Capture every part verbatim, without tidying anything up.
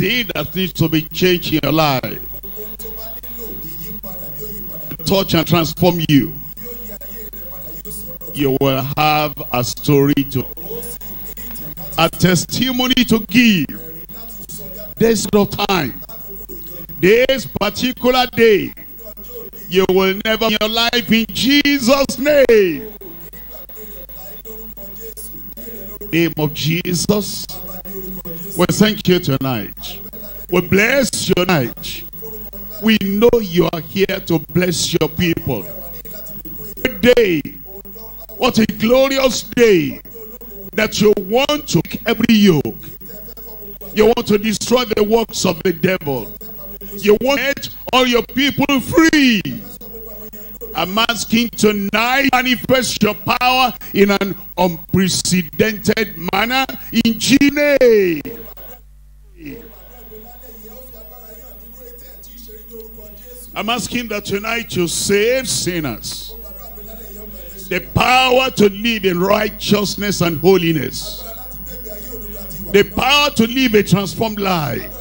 anything that needs to be changed in your life, touch and transform you, you will have a story to, a testimony to give. There's no time. This particular day, you will never in your life in Jesus' name. Name of Jesus. We thank you tonight. We bless you tonight. We know you are here to bless your people. Good day. What a glorious day that you want to break every yoke. You want to destroy the works of the devil. You want all your people free. I'm asking tonight, manifest your power in an unprecedented manner in Jesus' name. I'm asking that tonight you save sinners. The power to live in righteousness and holiness. The power to live a transformed life.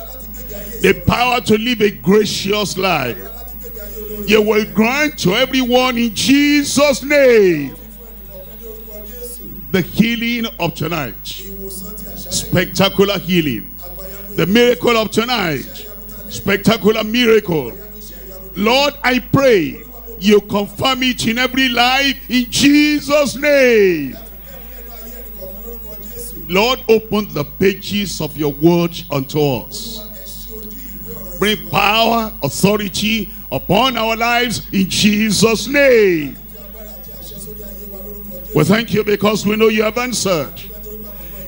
The power to live a gracious life. You will grant to everyone in Jesus' name. The healing of tonight. Spectacular healing. The miracle of tonight. Spectacular miracle. Lord, I pray you confirm it in every life in Jesus' name. Lord, open the pages of your word unto us. Bring power, authority upon our lives in Jesus' name. We thank you because we know you have answered.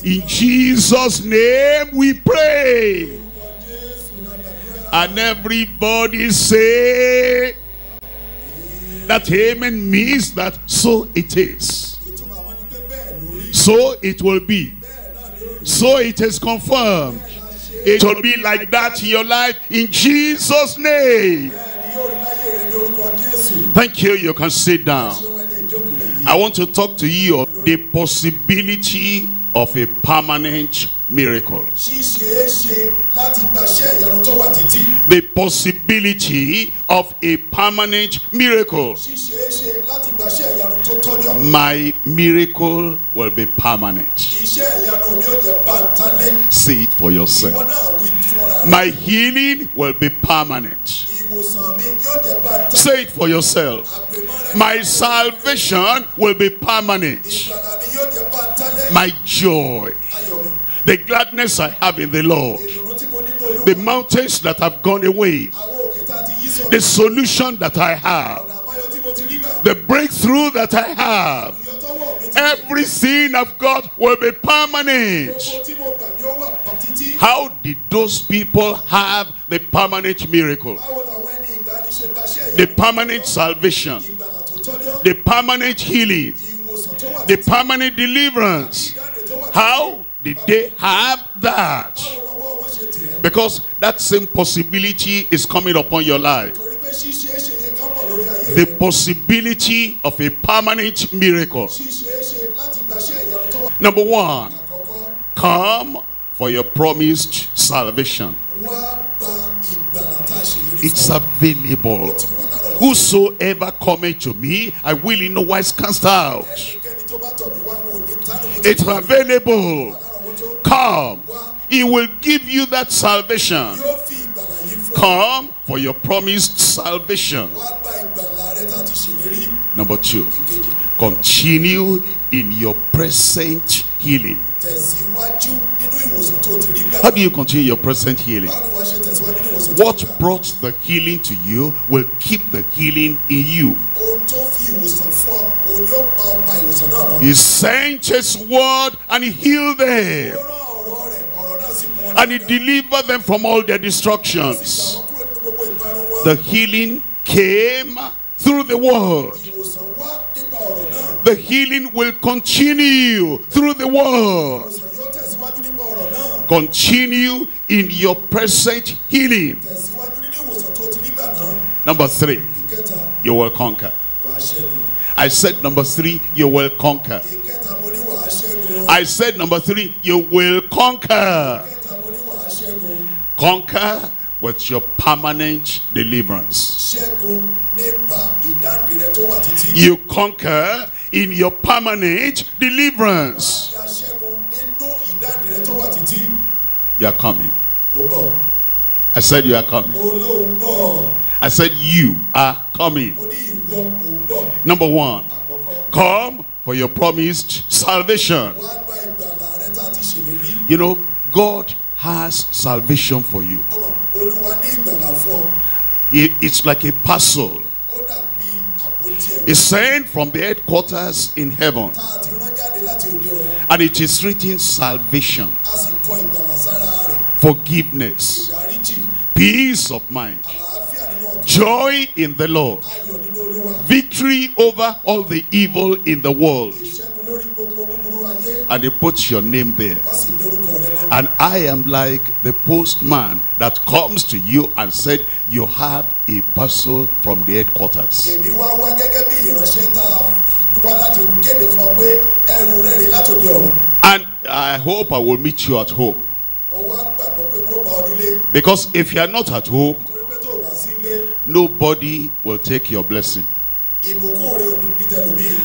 In Jesus' name we pray. And everybody say that amen means that so it is. So it will be. So it is confirmed. It will be like that in your life in Jesus' name. Thank you. You can sit down. I want to talk to you of the possibility of a permanent miracle. The possibility of a permanent miracle. My miracle will be permanent. See it for yourself. My healing will be permanent. Say it for yourself. My salvation will be permanent. My joy, the gladness I have in the Lord, the mountains that have gone away, the solution that I have, the breakthrough that I have, everything I've got will be permanent. How did those people have the permanent miracle, the permanent salvation, the permanent healing, the permanent deliverance? How did they have that? Because that same possibility is coming upon your life. The possibility of a permanent miracle. Number one, come for your promised salvation. It's available. Whosoever cometh to me, I will in no wise cast out. It's available. Come, he will give you that salvation. Come for your promised salvation. Number two, continue in your present healing. How do you continue your present healing? What brought the healing to you will keep the healing in you. He sent his word and he healed them. And he delivered them from all their destructions. The healing came through the word. The healing will continue through the word. Continue in your present healing. Number three, you will conquer. I said number three, you will conquer. I said number three, you will conquer. Conquer with your permanent deliverance. You conquer in your permanent deliverance. You are coming. I said you are coming. I said you are coming. Number one, come for your promised salvation. You know, God has salvation for you. It, it's like a parcel. It's sent from the headquarters in heaven. And it is written salvation, forgiveness, peace of mind, joy in the Lord, victory over all the evil in the world. And he puts your name there. And I am like the postman that comes to you and said, you have a parcel from the headquarters. And I hope I will meet you at home. Because if you are not at home, nobody will take your blessing.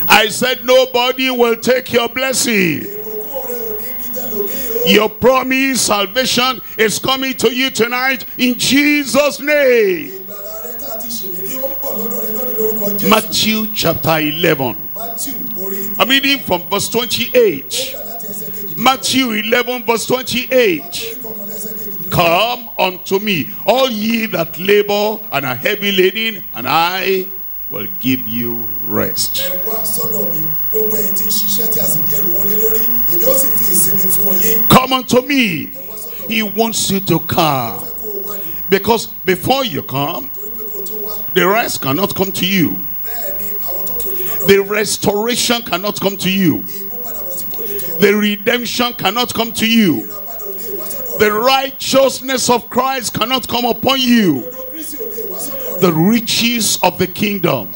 I said nobody will take your blessing. Your promised salvation is coming to you tonight in Jesus' name. Matthew chapter eleven. I'm reading from verse twenty-eight. Matthew eleven verse twenty-eight. Come unto me, all ye that labor and are heavy laden, and I will give you rest. Come unto me. He wants you to come. Because before you come, the rest cannot come to you. The restoration cannot come to you. The redemption cannot come to you. The righteousness of Christ cannot come upon you. The riches of the kingdom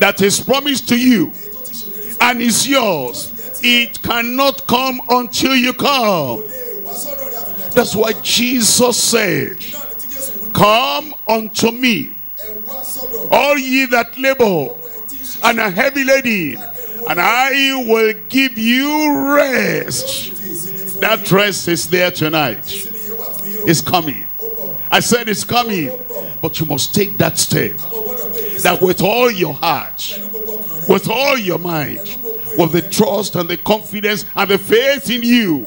that is promised to you and is yours, it cannot come until you come. That's why Jesus said, come unto me, all ye that labor and are heavy laden, and I will give you rest. That rest is there tonight. It's coming. I said it's coming. But you must take that step, that with all your heart, with all your mind, with the trust and the confidence and the faith in you,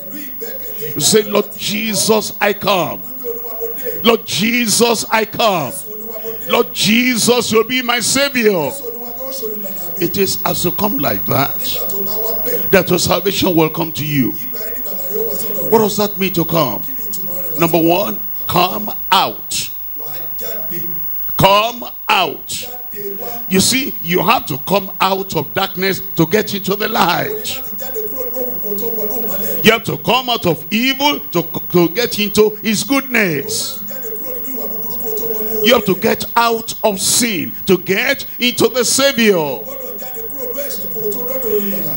you say, Lord Jesus, I come. Lord Jesus, I come. Lord Jesus will be my Savior. It is as you come like that, that your salvation will come to you. What does that mean to come? Number one, come out. Come out. You see, you have to come out of darkness to get into the light. You have to come out of evil to, to get into his goodness. You have to get out of sin to get into the Savior.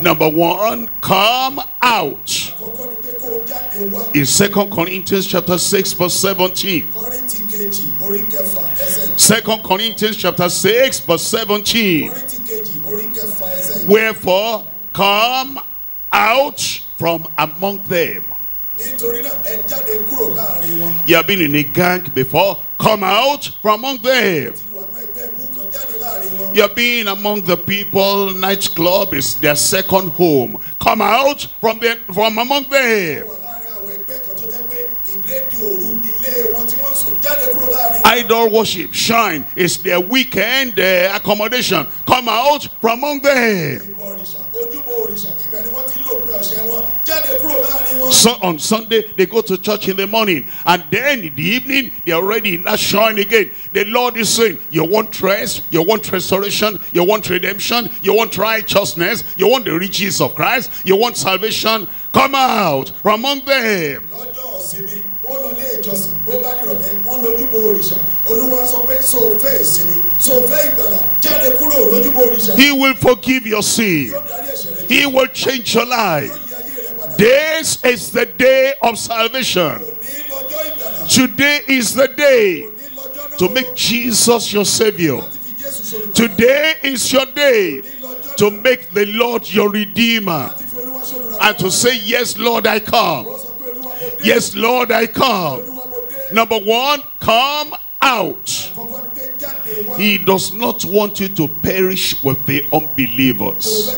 Number one, come out. In Second Corinthians chapter six verse seventeen. Second Corinthians chapter six verse seventeen. Wherefore come out from among them. You have been in a gang before. Come out from among them. You have been among the people. Nightclub is their second home. Come out from them, from among them. Idol worship, shine, is their weekend uh, accommodation. Come out from among them. So on Sunday, they go to church in the morning, and then in the evening, they're already in that shine again. The Lord is saying, you want rest, you want restoration, you want redemption, you want righteousness, you want the riches of Christ, you want salvation. Come out from among them. He will forgive your sin. He will change your life. This is the day of salvation. Today is the day to make Jesus your Savior. Today is your day to make the Lord your Redeemer, and to say, yes, Lord, I come. Yes, Lord, I come. Number one, come out. He does not want you to perish with the unbelievers.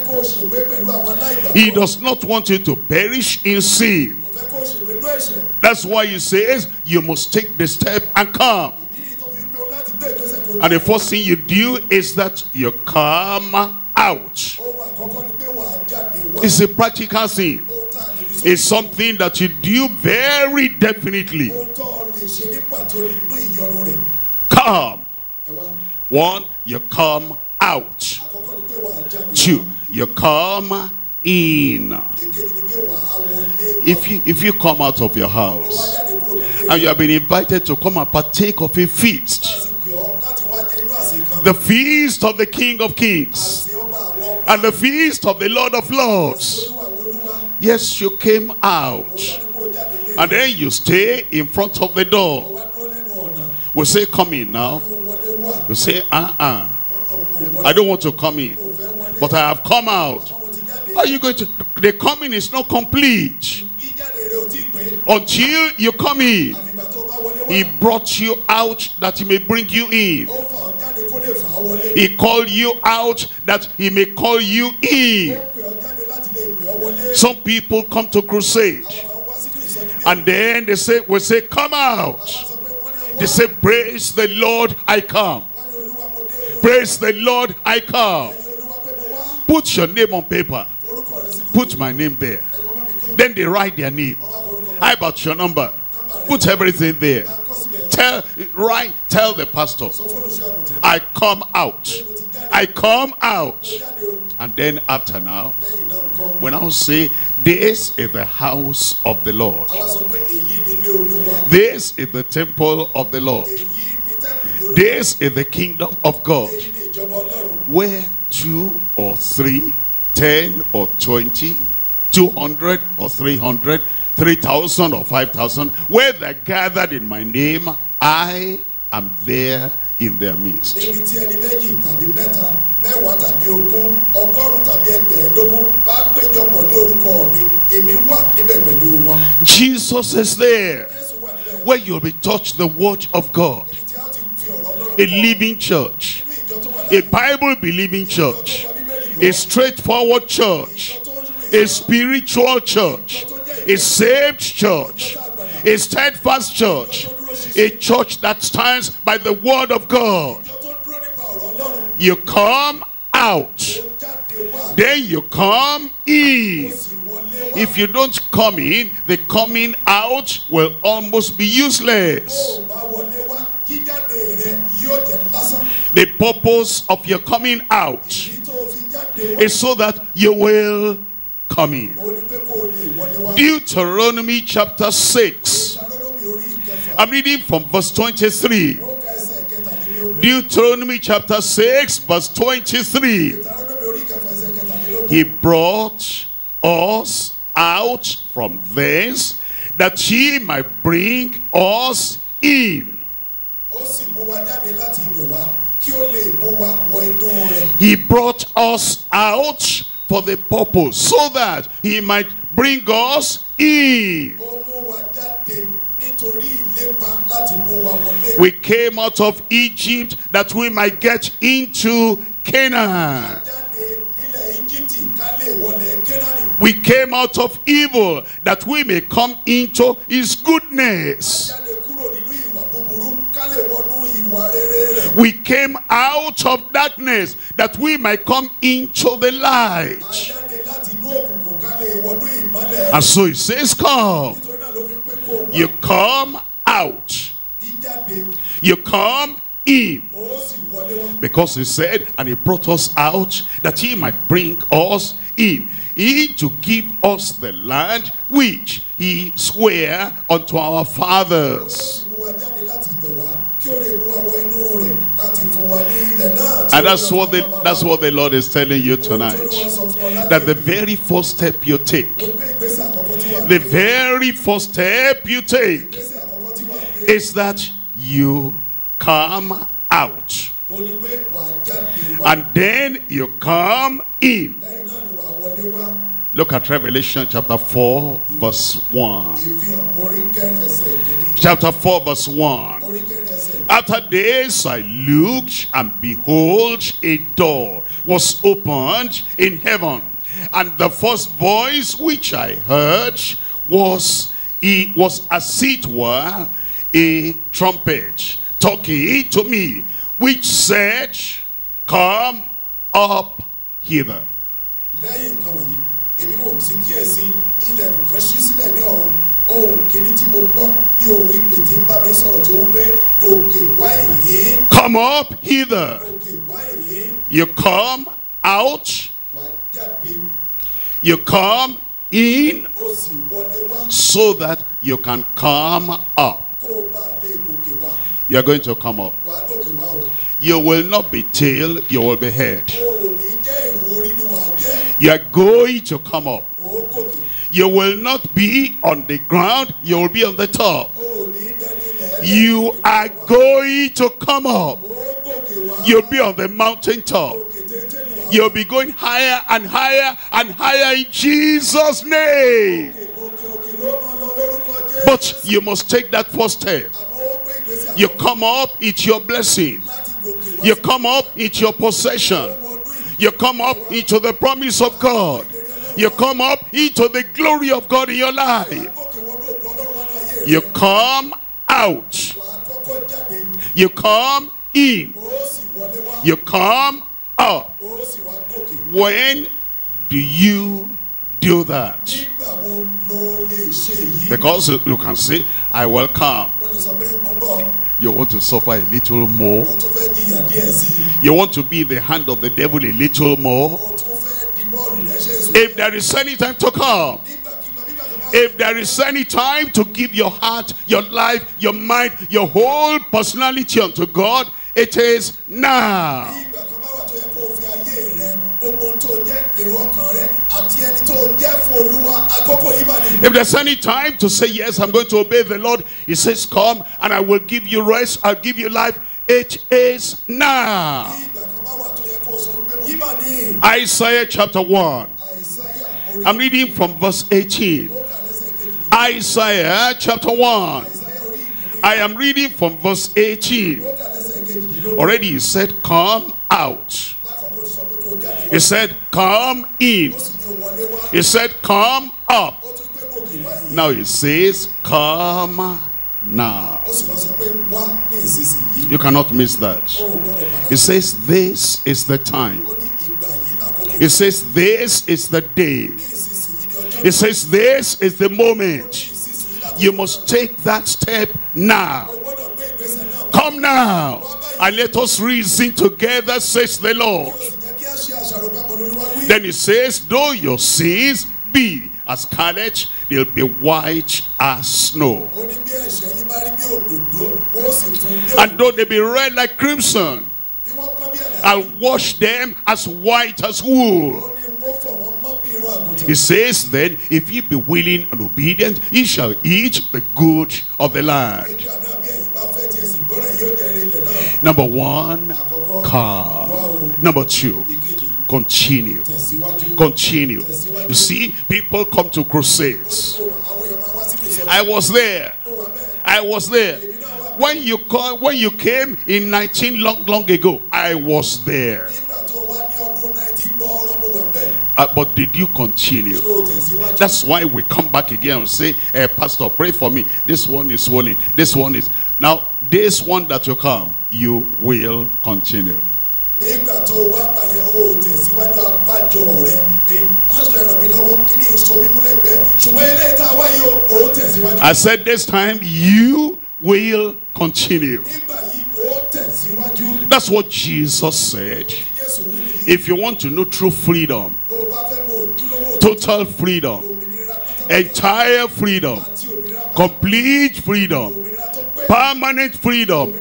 He does not want you to perish in sin. That's why he says you must take the step and come. And the first thing you do is that you come out. It's a practical thing. It's something that you do very definitely. Come. One, you come out. Two, you come in. If you, if you come out of your house and you have been invited to come and partake of a feast, the feast of the King of Kings and the feast of the Lord of Lords, yes, you came out, and then you stay in front of the door. We say, come in now. You say, uh-uh, I don't want to come in, but I have come out. How are you going to? The coming is not complete until you come in. He brought you out that he may bring you in. He called you out that he may call you in. Some people come to crusade and then they say, we say, come out. They say, praise the Lord, I come. Praise the Lord, I come. Put your name on paper. Put my name there. Then they write their name. How about your number? Put everything there. Tell, right, tell the pastor, I come out. I come out. And then after now, when I say, this is the house of the Lord. This is the temple of the Lord. This is the kingdom of God. Where two or three, ten or twenty, two hundred or three hundred, three thousand or five thousand, where they gathered in my name, I am there in their midst. Jesus is there, where you'll be taught the word of God. A living church, a Bible believing church, a straightforward church, a spiritual church, a saved church, a steadfast church, a church that stands by the word of God. You come out, then you come in. If you don't come in, the coming out will almost be useless. The purpose of your coming out is so that you will come in. Deuteronomy chapter six. I'm reading from verse twenty-three. Deuteronomy chapter six, verse twenty-three. He brought us out from thence, that he might bring us in. He brought us out for the purpose, so that he might bring us in. We came out of Egypt that we might get into Canaan. We came out of evil that we may come into his goodness. We came out of darkness that we might come into the light. And so he says, come. You come out. You come in. Because he said, and he brought us out that he might bring us in. He to give us the land which he sware unto our fathers. And that's what the, that's what the Lord is telling you tonight. That the very first step you take, the very first step you take is that you come out. And then you come in. Look at Revelation chapter four verse one. Chapter four verse one. After this I looked, and behold, a door was opened in heaven. And the first voice which I heard was, it was as it were a trumpet talking to me, which said, come up hither. Come up hither. You come out, you come in, so that you can come up. You are going to come up. You will not be tail, you will be head. You are going to come up. You will not be on the ground, you will be on the top. You are going to come up. You'll be on the mountain top. You'll be going higher and higher and higher in Jesus' name. But you must take that first step. You come up, it's your blessing. You come up, it's your possession. You come up into the promise of God. You come up into the glory of God in your life. You come out. You come in. You come up. When do you do that? Because you can say, I will come. You want to suffer a little more. You want to be in the hand of the devil a little more. If there is any time to come, if there is any time to give your heart, your life, your mind, your whole personality unto God, it is now. If there's any time to say, yes, I'm going to obey the Lord, he says, come and I will give you rest, I'll give you life, it is now. Isaiah chapter one. I'm reading from verse eighteen. Isaiah chapter one. I am reading from verse eighteen. Already he said, come out. He said, come in. He said, come up. Now he says, come now. You cannot miss that. He says, this is the time. He says, this is the day. He says, this is the moment. You must take that step now. Come now and let us reason together, says the Lord. Then he says, though your sins be as scarlet, they'll be white as snow. And though they be red like crimson, I'll wash them as white as wool. He says, then, if ye be willing and obedient, ye shall eat the good of the land. Number one, come. Number two, continue. Continue. You see, people come to crusades. I was there. I was there. When you call, when you came in nineteen long, long ago, I was there. Uh, but did you continue? That's why we come back again and say, hey, Pastor, pray for me. This one is swollen. This one is. Now, this one that you come, you will continue. I said this time, you will continue. That's what Jesus said. If you want to know true freedom, total freedom, entire freedom, complete freedom, permanent freedom,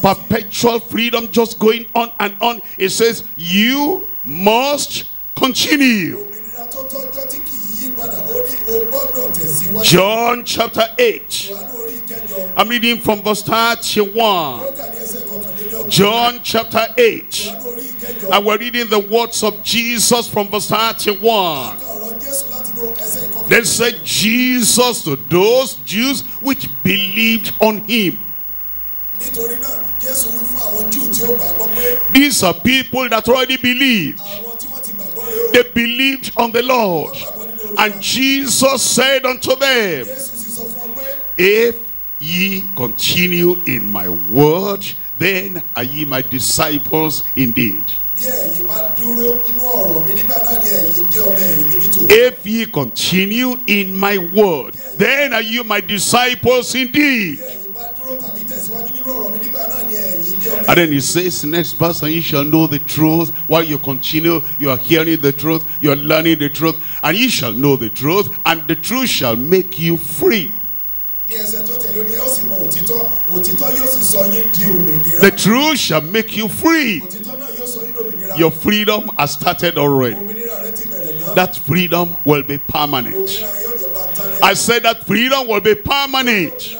perpetual freedom, just going on and on, it says you must continue. John chapter eight. I'm reading from verse thirty-one. John chapter eight. And we're reading the words of Jesus from verse thirty-one. Then said Jesus to those Jews which believed on him. These are people that already believed. They believed on the Lord. And Jesus said unto them, if ye continue in my word, then are ye my disciples indeed. If ye continue in my word, then are you my disciples indeed. And then he says, next verse, and you shall know the truth. While you continue, you are hearing the truth, you are learning the truth, and you shall know the truth, and the truth shall make you free. The truth shall make you free. Your freedom has started already. That freedom will be permanent. I said that freedom will be permanent.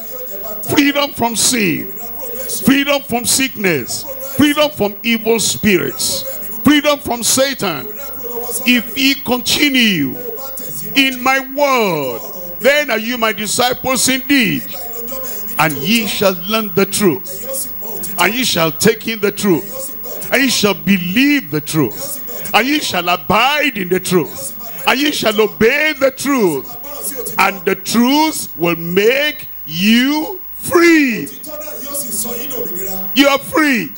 Freedom from sin, freedom from sickness, freedom from evil spirits, freedom from Satan. If ye continue in my word, then are you my disciples indeed, and ye shall learn the truth, and ye shall take in the truth, and ye shall believe the truth, and ye shall abide in the truth, and ye shall obey the truth, and the truth will make you free. You are free.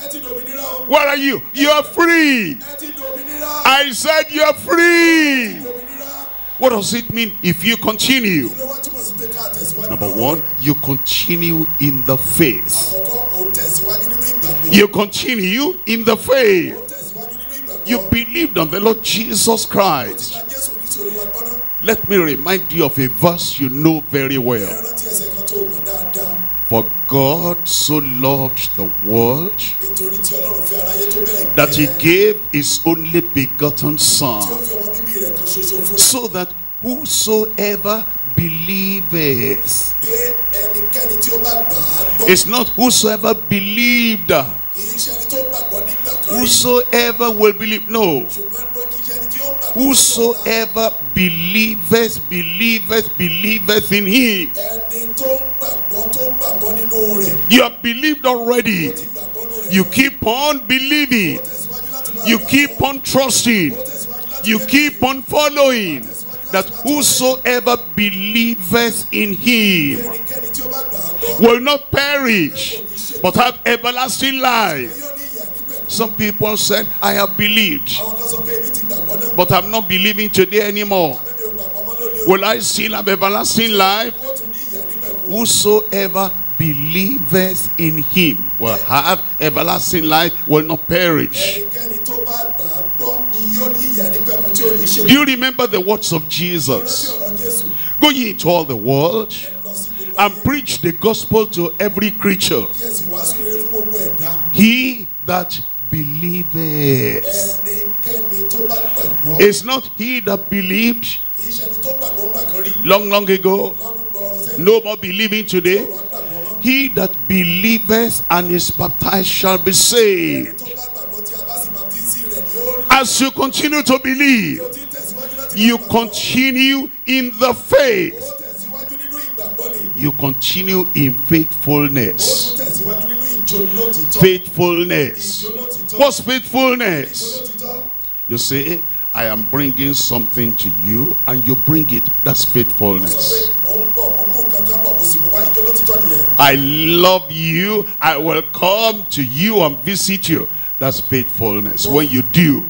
Where are you? You are free. I said you are free. What does it mean if you continue? Number one, you continue in the faith. You continue in the faith. You believed on the Lord Jesus Christ. Let me remind you of a verse you know very well. For God so loved the world that he gave his only begotten Son, so that whosoever believeth. It's not whosoever believed. Whosoever will believe. No. Whosoever believeth, believeth, believeth in him. You have believed already. You keep on believing. You keep on trusting. You keep on following. That whosoever believeth in him will not perish, but have everlasting life. Some people said, I have believed, but I'm not believing today anymore. Will I still have everlasting life? Whosoever believeth in him will have everlasting life, will not perish. Do you remember the words of Jesus? Go ye into all the world and preach the gospel to every creature. He that believeth. It's not he that believed long, long ago. No more believing today. He that believeth and is baptized shall be saved. As you continue to believe, you continue in the faith. You continue in faithfulness. Faithfulness. What's faithfulness? You say, I am bringing something to you, and you bring it. That's faithfulness. I love you. I will come to you and visit you. That's faithfulness. When you do,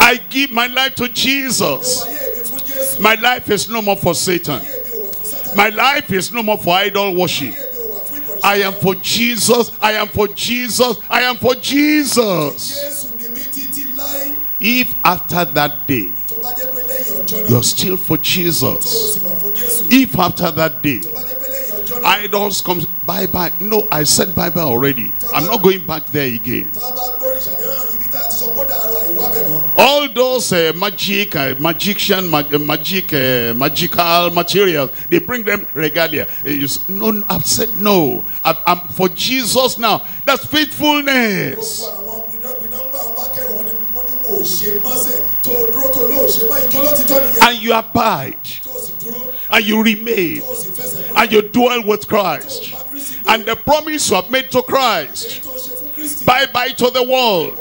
I give my life to Jesus. My life is no more for Satan. My life is no more for idol worship. I am for Jesus. I am for Jesus. I am for Jesus. If after that day you're still for Jesus, if after that day idols come, bye bye. No, I said bye bye already. I'm not going back there again. All those uh, magic, uh, magician, mag uh, magic, uh, magical materials, they bring them regalia. It's, no, I've said no. I, I'm for Jesus now. That's faithfulness. And you abide. And you remain. And you dwell with Christ. And the promise you have made to Christ. Bye-bye to the world.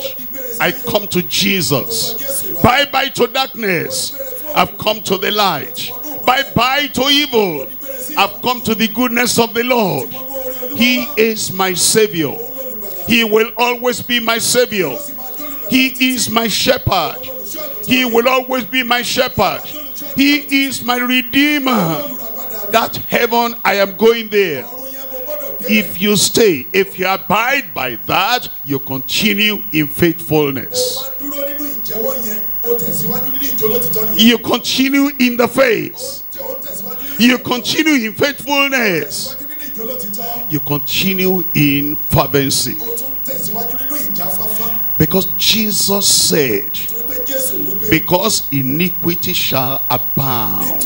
I come to Jesus. Bye-bye to darkness. I've come to the light. Bye-bye to evil. I've come to the goodness of the Lord. He is my Savior. He will always be my Savior. He is my shepherd. He will always be my shepherd. He is my redeemer. That heaven, I am going there. If you stay, if you abide by that, you continue in faithfulness. You continue in the faith. You continue in faithfulness. You continue in fervency. Because Jesus said, because iniquity shall abound,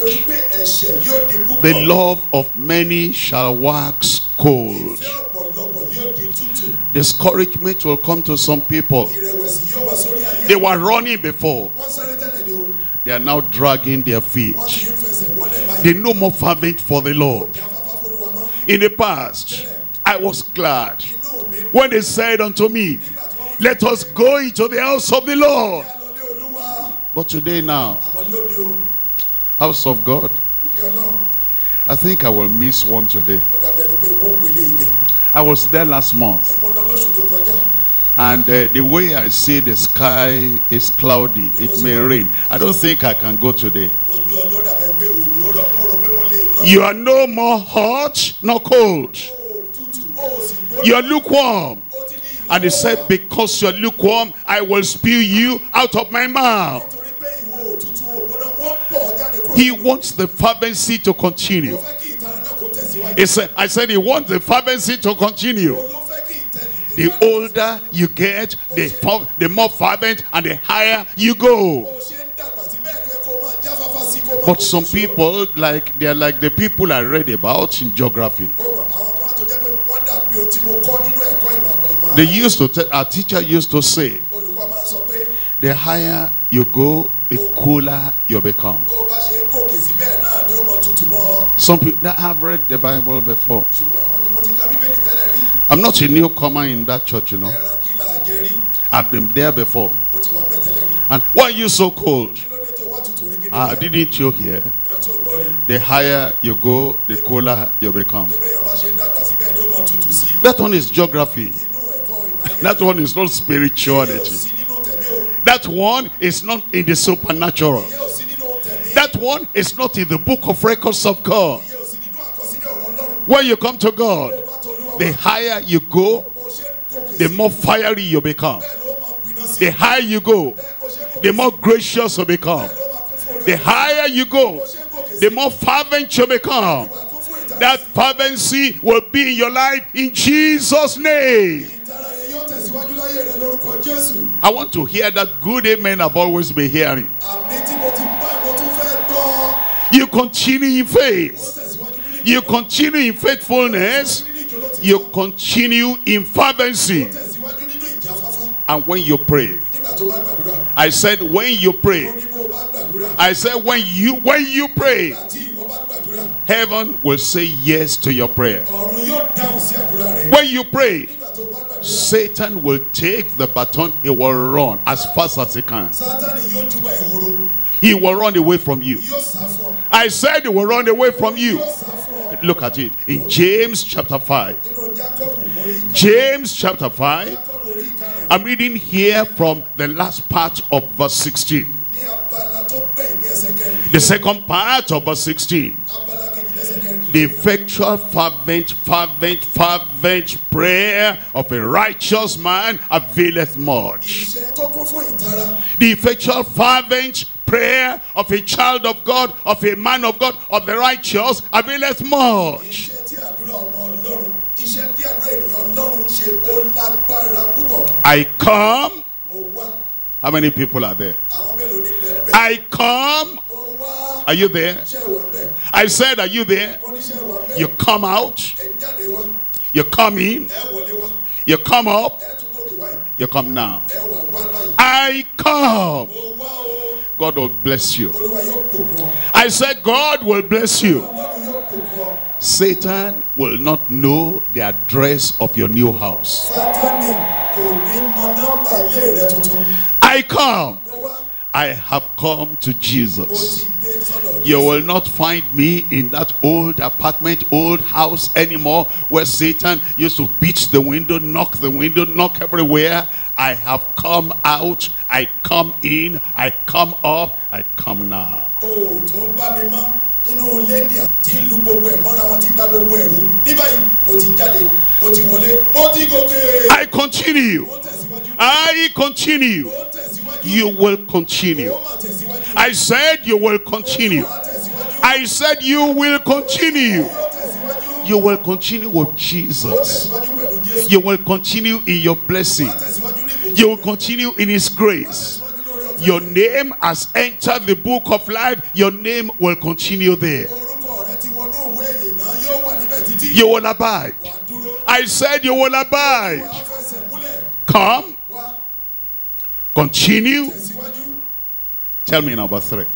the love of many shall wax cold. Discouragement will come to some people. They were running before. They are now dragging their feet. They are no more fervent for the Lord. In the past, I was glad when they said unto me, let us go into the house of the Lord. But today now, house of God, I think I will miss one today. I was there last month. And uh, the way I see the sky is cloudy. It may rain. I don't think I can go today. You are no more hot nor cold. You are lukewarm. And he said, because you are lukewarm, I will spew you out of my mouth. He wants the fervency to continue. He said, I said he wants the fervency to continue. The older you get, the, the more fervent and the higher you go. But some people, like they are like the people I read about in geography. They used to tell, our teacher used to say, the higher you go, the cooler you become. Some people that have read the Bible before. I'm not a newcomer in that church, you know. I've been there before. And why are you so cold? Ah, didn't you hear? The higher you go, the cooler you become. That one is geography. That one is not spirituality. That one is not in the supernatural. That one is not in the book of records of God. When you come to God, the higher you go, the more fiery you become. The higher you go, the more gracious you become. The higher you go, the more fervent you become. That fervency will be in your life in Jesus' name. I want to hear that good amen I've always been hearing. You continue in faith. You continue in faithfulness. You continue in fervency. And when you pray, I said when you pray, I said when you when you pray, heaven will say yes to your prayer. When you pray, Satan will take the baton. He will run as fast as he can. He will run away from you. I said he will run away from you. Look at it. In James chapter five. James chapter five. I'm reading here from the last part of verse sixteen. The second part of verse sixteen. The effectual fervent, fervent, fervent prayer of a righteous man availeth much. The effectual fervent prayer of a child of God, of a man of God, of the righteous availeth much. I come How many people are there? I come. Are you there? I said, are you there? You come out. You come in. You come up. You come now. I come. God will bless you. I said, God will bless you. Satan will not know the address of your new house. I come. I have come to Jesus. You will not find me in that old apartment, old house anymore where Satan used to beat the window, knock the window, knock everywhere. I have come out, I come in, I come up, I come now. I continue. I continue. You will continue. I said you will continue. I said you will continue. You will continue with Jesus. You will continue in your blessing. You will continue in his grace. Your name has entered the book of life. Your name will continue there. You will abide. I said you will abide. Come. Continue. Tell me number three.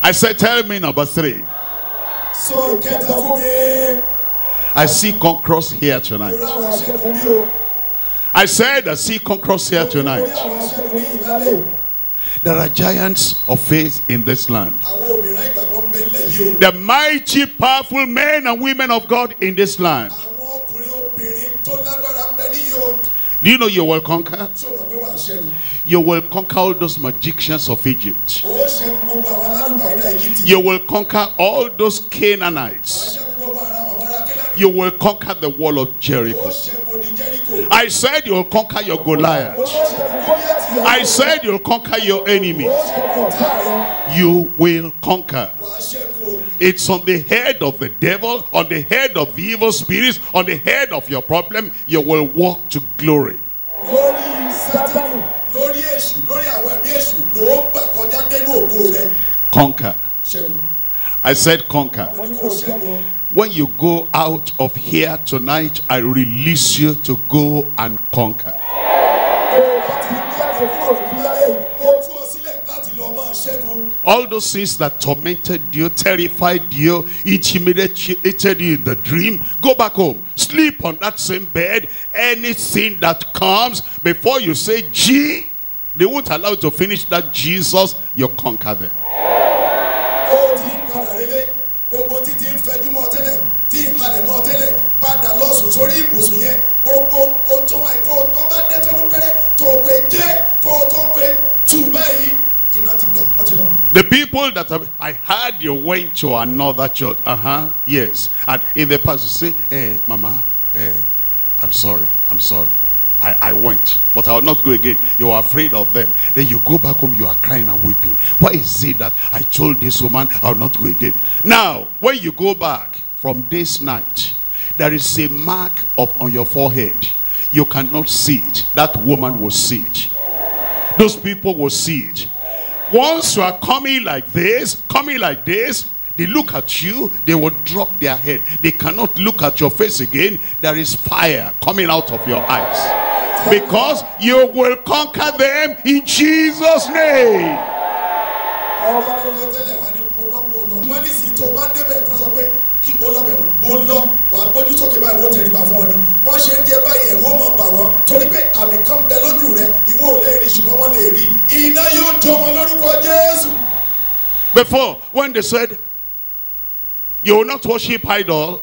I said tell me number three. I see conquerors here tonight. I said I see conquerors here tonight. There are giants of faith in this land. The mighty, powerful men and women of God in this land. Do you know you will conquer? You will conquer all those magicians of Egypt. You will conquer all those Canaanites. You will conquer the wall of Jericho. I said you'll conquer your Goliath. I said you'll conquer your enemy. You will conquer. It's on the head of the devil, on the head of the evil spirits, on the head of your problem. You will walk to glory. Conquer. I said conquer. When you go out of here tonight, I release you to go and conquer. All those things that tormented you, terrified you, intimidated you in the dream, go back home. Sleep on that same bed. Anything that comes, before you say G, they won't allow you to finish that Jesus, you conquer them. The people that have, I heard you went to another church. Uh-huh. Yes. And in the past you say, hey, Mama, hey, I'm sorry. I'm sorry. I, I went, but I will not go again. You are afraid of them. Then you go back home, you are crying and weeping. Why is it that I told this woman I will not go again? Now, when you go back from this night, there is a mark of on your forehead. You cannot see it. That woman will see it. Those people will see it. Once you are coming like this, coming like this, they look at you, they will drop their head. They cannot look at your face again. There is fire coming out of your eyes. Because you will conquer them in Jesus' name. Before, when they said, you will not worship idol,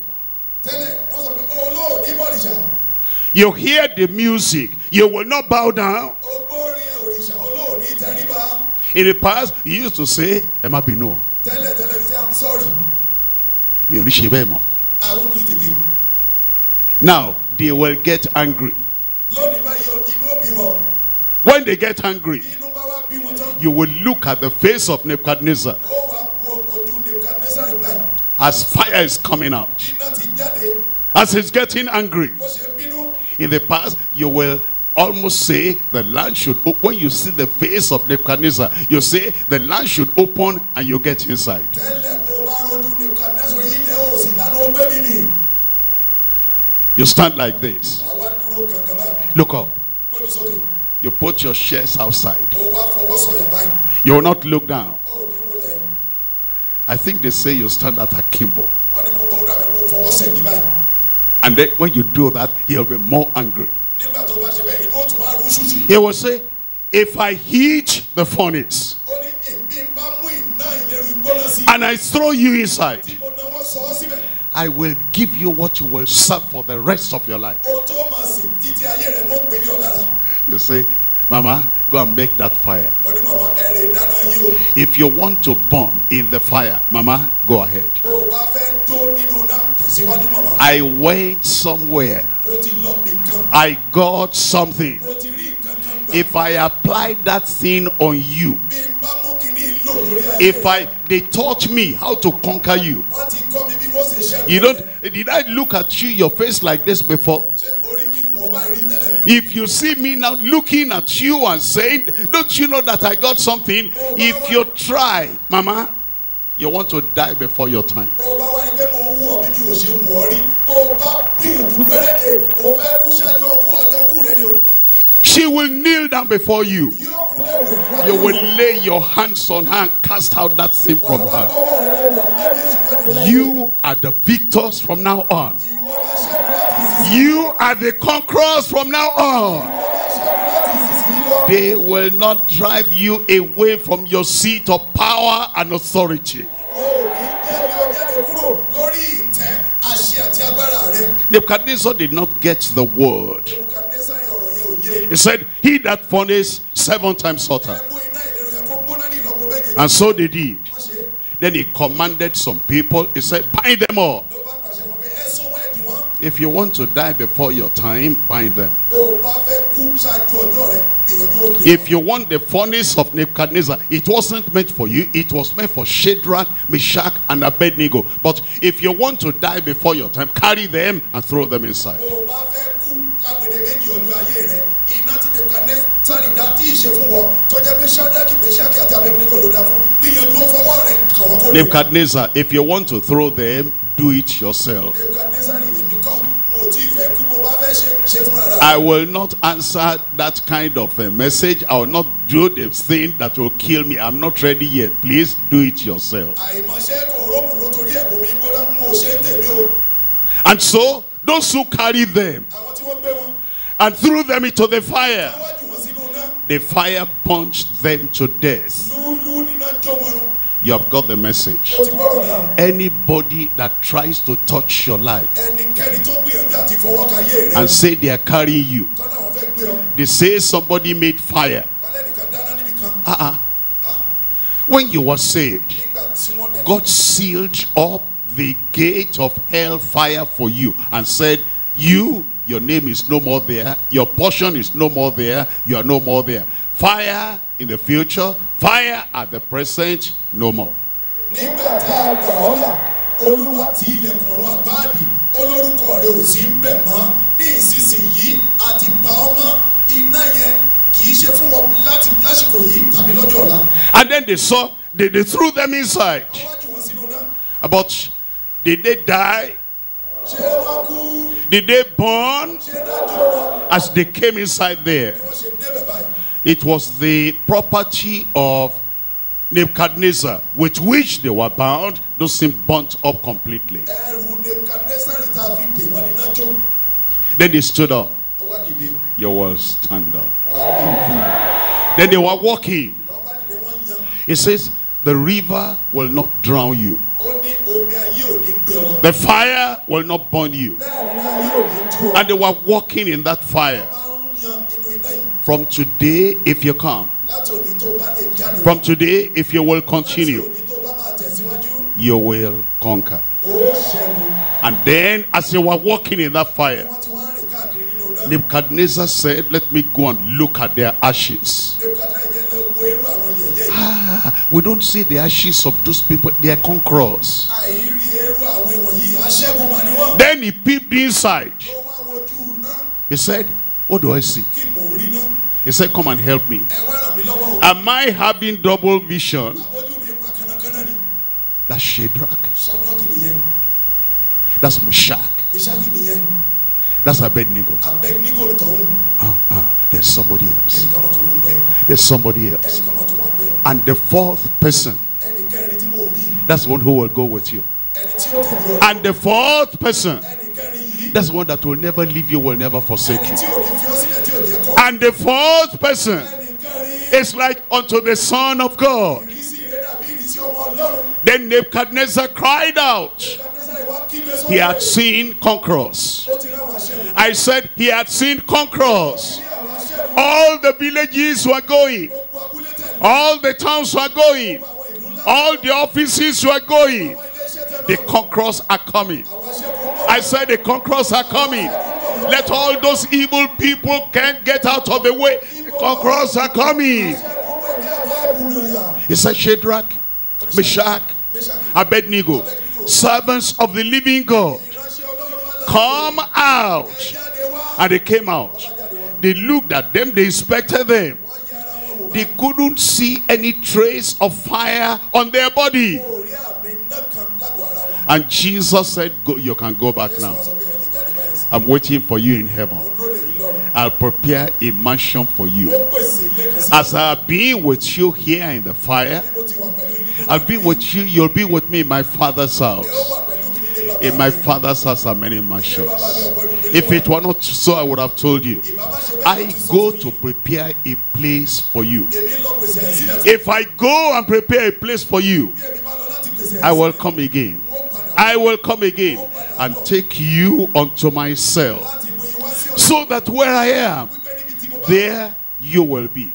you hear the music, you will not bow down. In the past, you used to say, Emma Bino, I'm sorry. I won't do it again. Now, they will get angry. When they get angry, you will look at the face of Nebuchadnezzar. As fire is coming out, as he's getting angry. In the past, you will almost say the land should open. When you see the face of Nebuchadnezzar, you say the land should open and you get inside. You stand like this. Look up. You put your chest outside. You will not look down. I think they say you stand at akimbo. And then when you do that, he'll be more angry. He will say, if I heat the furnace and I throw you inside, I will give you what you will serve for the rest of your life. You say, Mama, go and make that fire. If you want to burn in the fire, Mama, go ahead. I went somewhere. I got something. If I apply that thing on you, if I they taught me how to conquer you. You don't did I look at you, your face like this before? If you see me now looking at you and saying, don't you know that I got something? If you try, Mama, you want to die before your time. She will kneel down before you. You will lay your hands on her and cast out that sin from her. You are the victors from now on. You are the conquerors from now on. They will not drive you away from your seat of power and authority. Nebuchadnezzar did not get the word. He said, he that furnace seven times hotter. And so they did. Then he commanded some people. He said, bind them all. If you want to die before your time, bind them. If you want the furnace of Nebuchadnezzar, it wasn't meant for you. It was meant for Shadrach, Meshach, and Abednego. But if you want to die before your time, carry them and throw them inside. Nebuchadnezzar, if you want to throw them, do it yourself. I will not answer that kind of a message. I will not do the thing that will kill me. I'm not ready yet. Please do it yourself. And so, those who carried them and threw them into the fire, the fire burnt them to death. You have got the message. Anybody that tries to touch your life and say they are carrying you, they say somebody made fire. Uh-uh. When you were saved, God sealed up the gate of hellfire for you and said, you, your name is no more there, your portion is no more there, you are no more there. Fire in the future, fire at the present, no more. And then they saw, they, they threw them inside. But did they die? Did they burn? As they came inside there, it was the property of Nebuchadnezzar with which they were bound. Those things burnt up completely. Then they stood up. You will stand up. Then they were walking. It says, the river will not drown you. The fire will not burn you. And they were walking in that fire. From today, if you come, from today, if you will continue, you will conquer. And then, as you were walking in that fire, Nebuchadnezzar said, let me go and look at their ashes. Ah, we don't see the ashes of those people. They are conquerors. Then he peeped inside. He said, what do I see? He said, come and help me. Am I having double vision? That's Shadrach. That's Meshach. That's Abednego. Uh, uh, there's somebody else. There's somebody else. And the fourth person. That's one who will go with you. And the fourth person. That's one that will never leave you, will never forsake you. And the fourth person is like unto the Son of God. Then Nebuchadnezzar cried out. He had seen conquerors. I said he had seen conquerors. All the villages were going. All the towns were going. All the offices were going. The conquerors are coming. I said the conquerors are coming. Let all those evil people can't get out of the way. The conquerors are coming. He said, Shadrach, Meshach, Abednego, servants of the living God, come out. And they came out. They looked at them. They inspected them. They couldn't see any trace of fire on their body. And Jesus said, go, you can go back now. I'm waiting for you in heaven. I'll prepare a mansion for you. As I'll be with you here in the fire, I'll be with you. You'll be with me in my Father's house. In my Father's house are many mansions. If it were not so, I would have told you. I go to prepare a place for you. If I go and prepare a place for you, I will come again. I will come again and take you unto myself, so that where I am, there you will be.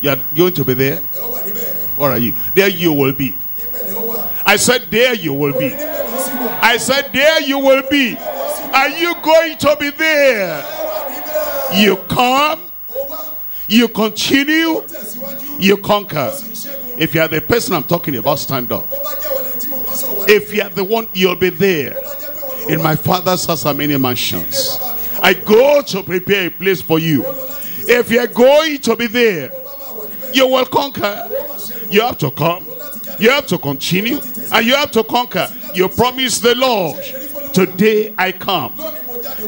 You are going to be there? Where are you? There you will be. I said, there you will be. I said, there you will be. Are you going to be there? You come, you continue, you conquer. If you are the person I'm talking about, stand up. If you are the one, you'll be there. In my Father's house are many mansions. I go to prepare a place for you. If you are going to be there, you will conquer. You have to come. You have to continue. And you have to conquer. You promise the Lord, today I come.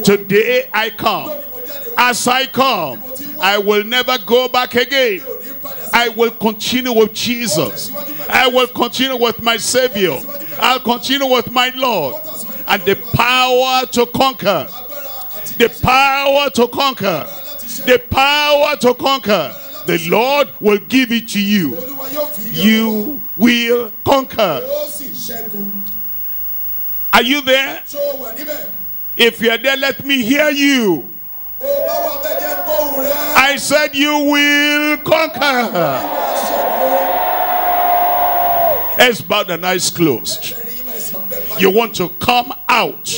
Today I come. As I come, I will never go back again. I will continue with Jesus. I will continue with my Savior. I'll continue with my Lord. And the power to conquer. The power to conquer. The power to conquer. The Lord will give it to you. You will conquer. Are you there? If you are there, let me hear you. I said you will conquer. Heads bowed and eyes closed. You want to come out.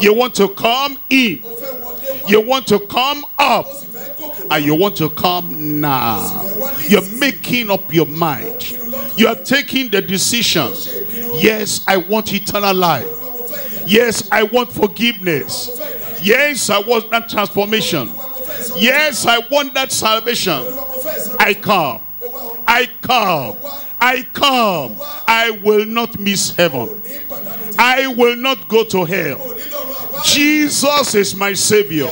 You want to come in. You want to come up. And you want to come now. You're making up your mind. You are taking the decision. Yes, I want eternal life. Yes, I want forgiveness. Yes, I want that transformation. Yes, I want that salvation. I come. I come. I come. I will not miss heaven. I will not go to hell. Jesus is my Savior.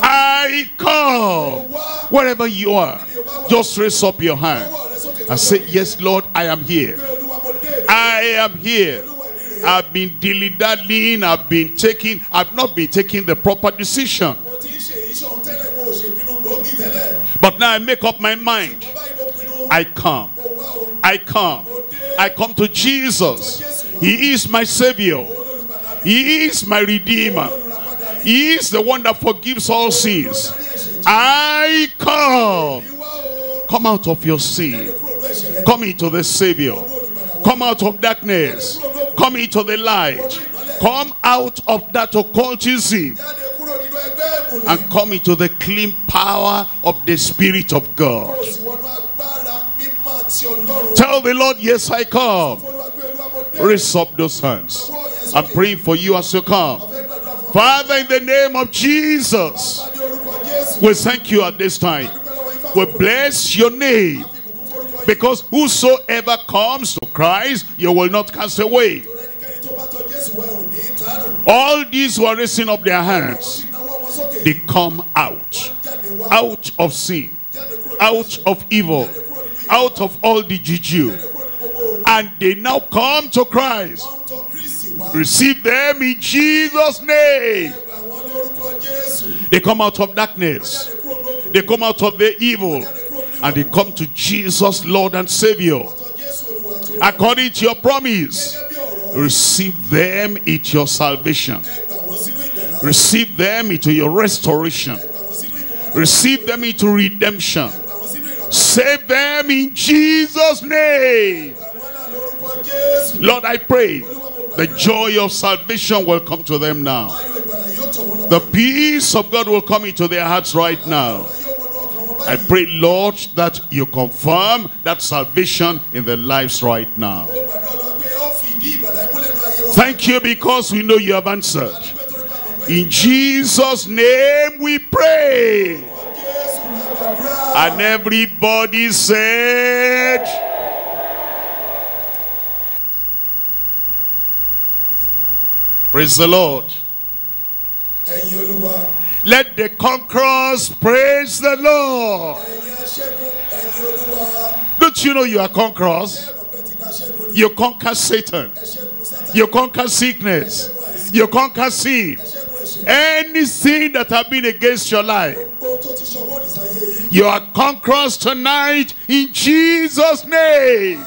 I come. Wherever you are, just raise up your hand and say, yes, Lord, I am here. I am here. I've been dilly-dallying. I've been taking, I've not been taking the proper decision. But now I make up my mind. I come. I come. I come to Jesus. He is my Savior. He is my Redeemer. He is the one that forgives all sins. I come. Come out of your sin. Come into the Savior. Come out of darkness. Come into the light. Come out of that occultism. And come into the clean power of the Spirit of God. Tell the Lord, yes, I come. Raise up those hands. I'm praying for you as you come. Father, in the name of Jesus, We thank you at this time. We bless your name. Because whosoever comes to Christ, you will not cast away. All these who are raising up their hands, they come out. Out of sin. Out of evil. Out of all the juju. And they now come to Christ. Receive them in Jesus' name. They come out of darkness. They come out of their evil. And they come to Jesus, Lord and Savior. According to your promise, receive them into your salvation. Receive them into your restoration. Receive them into redemption. Save them in Jesus' name. Lord, I pray the joy of salvation will come to them now. The peace of God will come into their hearts right now. I pray, Lord, that you confirm that salvation in their lives right now. Thank you, because we know you have answered. In Jesus' name we pray. And everybody said... Praise the Lord. Let the conquerors praise the Lord. Don't you know you are conquerors? You conquer Satan. You conquer sickness. You conquer sin. Anything that has been against your life. You are conquerors tonight in Jesus' name.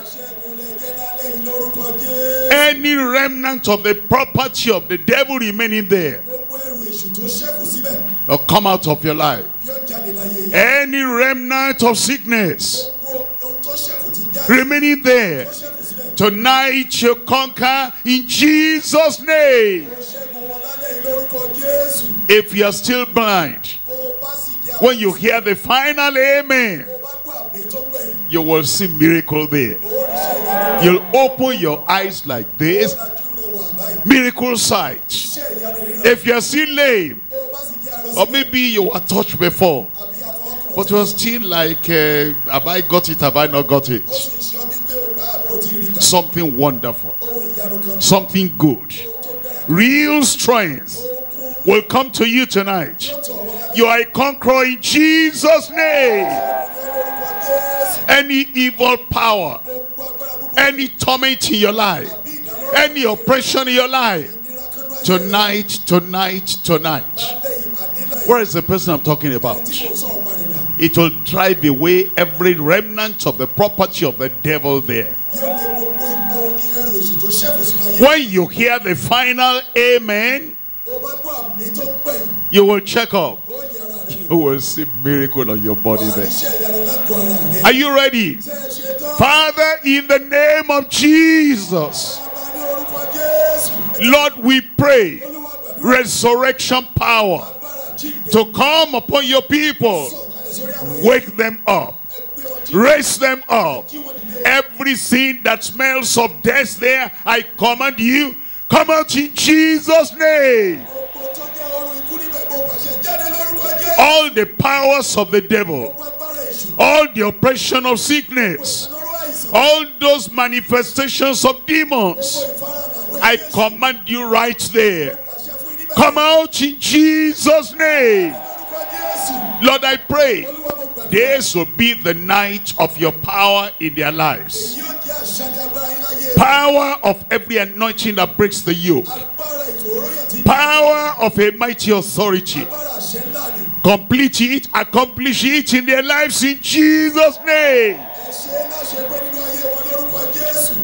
Any remnant of the property of the devil remaining there will come out of your life. Any remnant of sickness remaining there, tonight you conquer in Jesus' name. If you are still blind, when you hear the final amen, you will see miracle there. You'll open your eyes like this. Miracle sight. If you're still lame, or maybe you were touched before, but you're still like, uh, have I got it? Have I not got it? Something wonderful. Something good. Real strength will come to you tonight. You are a conqueror in Jesus' name. Any evil power, any torment in your life, any oppression in your life, tonight, tonight, tonight. Where is the person I'm talking about? It will drive away every remnant of the property of the devil there. When you hear the final amen, you will check up. You will see miracle on your body there. Are you ready? Father, in the name of Jesus, Lord, we pray resurrection power to come upon your people. Wake them up. Raise them up. Everything that smells of death there, I command you, come out in Jesus' name. All the powers of the devil, all the oppression of sickness, all those manifestations of demons, I command you right there. Come out in Jesus' name. Lord, I pray this will be the night of your power in their lives. Power of every anointing that breaks the yoke. Power of a mighty authority. Complete it, accomplish it in their lives in Jesus' name.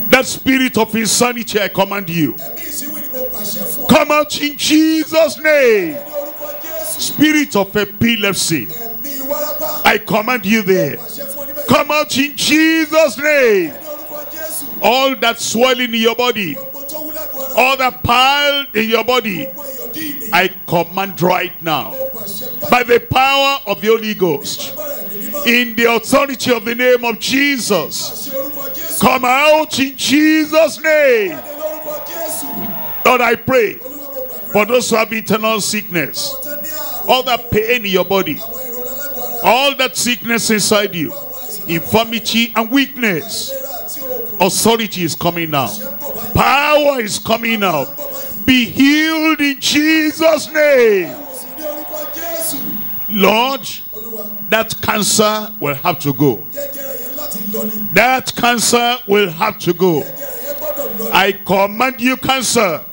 That spirit of insanity, I command you, come out in Jesus' name. Spirit of epilepsy, I command you there, come out in Jesus' name. All that swelling in your body, all that pile in your body, I command right now, by the power of the Holy Ghost, in the authority of the name of Jesus, come out in Jesus' name. Lord, I pray for those who have internal sickness, all that pain in your body, all that sickness inside you, infirmity and weakness, authority is coming out, power is coming out. Be healed in Jesus' name. Lord, that cancer will have to go. That cancer will have to go. I command you, cancer,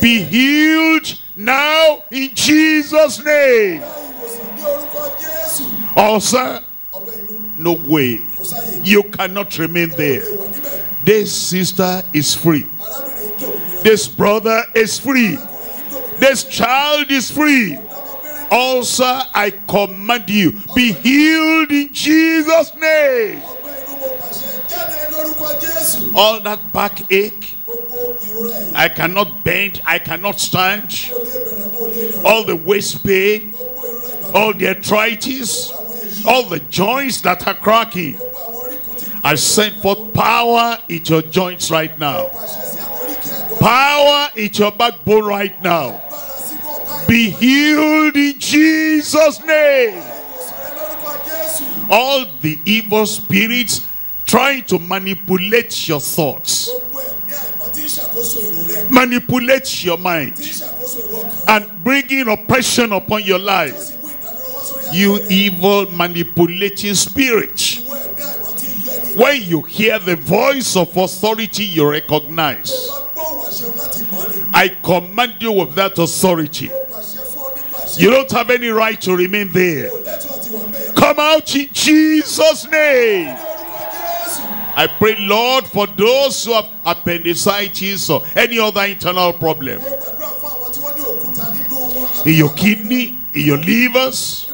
be healed now in Jesus' name. Also, no way. You cannot remain there. This sister is free. This brother is free. This child is free. Also, I command you, be healed in Jesus' name. All that backache, I cannot bend, I cannot stand. All the waist pain, all the arthritis, all the joints that are cracking, I send forth power in your joints right now. Power in your backbone right now. Be healed in Jesus' name. All the evil spirits trying to manipulate your thoughts, manipulate your mind, and bringing oppression upon your life, you evil manipulating spirit, when you hear the voice of authority, you recognize. I command you with that authority. You don't have any right to remain there. Come out in Jesus' name. I pray, Lord, for those who have appendicitis or any other internal problem, in your kidney, in your livers,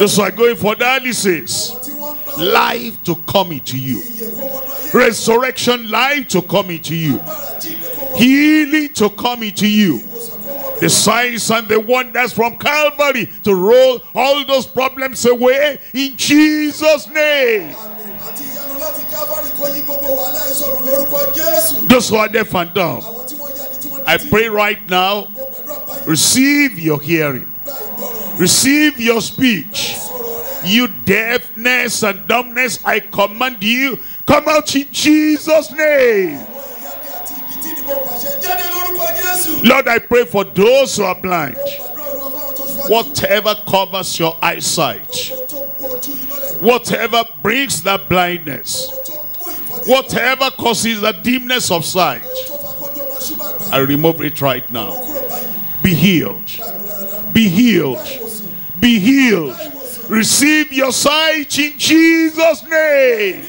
those who are going for dialysis, life to come into you, resurrection life to come into you, healing to come into you, the signs and the wonders from Calvary to roll all those problems away in Jesus' name. Those who are deaf and dumb, I pray right now, receive your hearing, receive your speech. You deafness and dumbness, I command you, come out in Jesus' name. Lord, I pray for those who are blind. Whatever covers your eyesight, whatever brings that blindness, whatever causes the dimness of sight, I remove it right now. Be healed. Be healed. Be healed. Receive your sight in Jesus' name.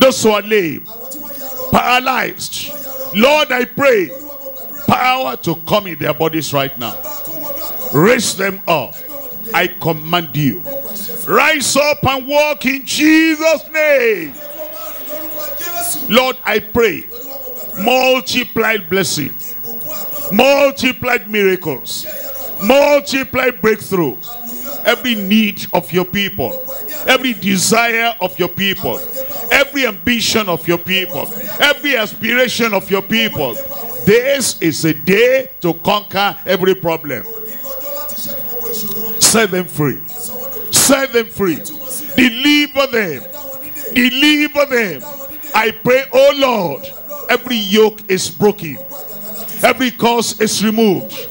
Those who are lame, paralyzed, Lord, I pray, power to come in their bodies right now. Raise them up. I command you, rise up and walk in Jesus' name. Lord, I pray, multiplied blessing, multiplied miracles, multiplied breakthrough. Every need of your people, every desire of your people, every ambition of your people, every aspiration of your people, this is a day to conquer every problem. Set them free. Set them free. Deliver them. Deliver them. I pray, oh Lord, every yoke is broken. Every curse is removed.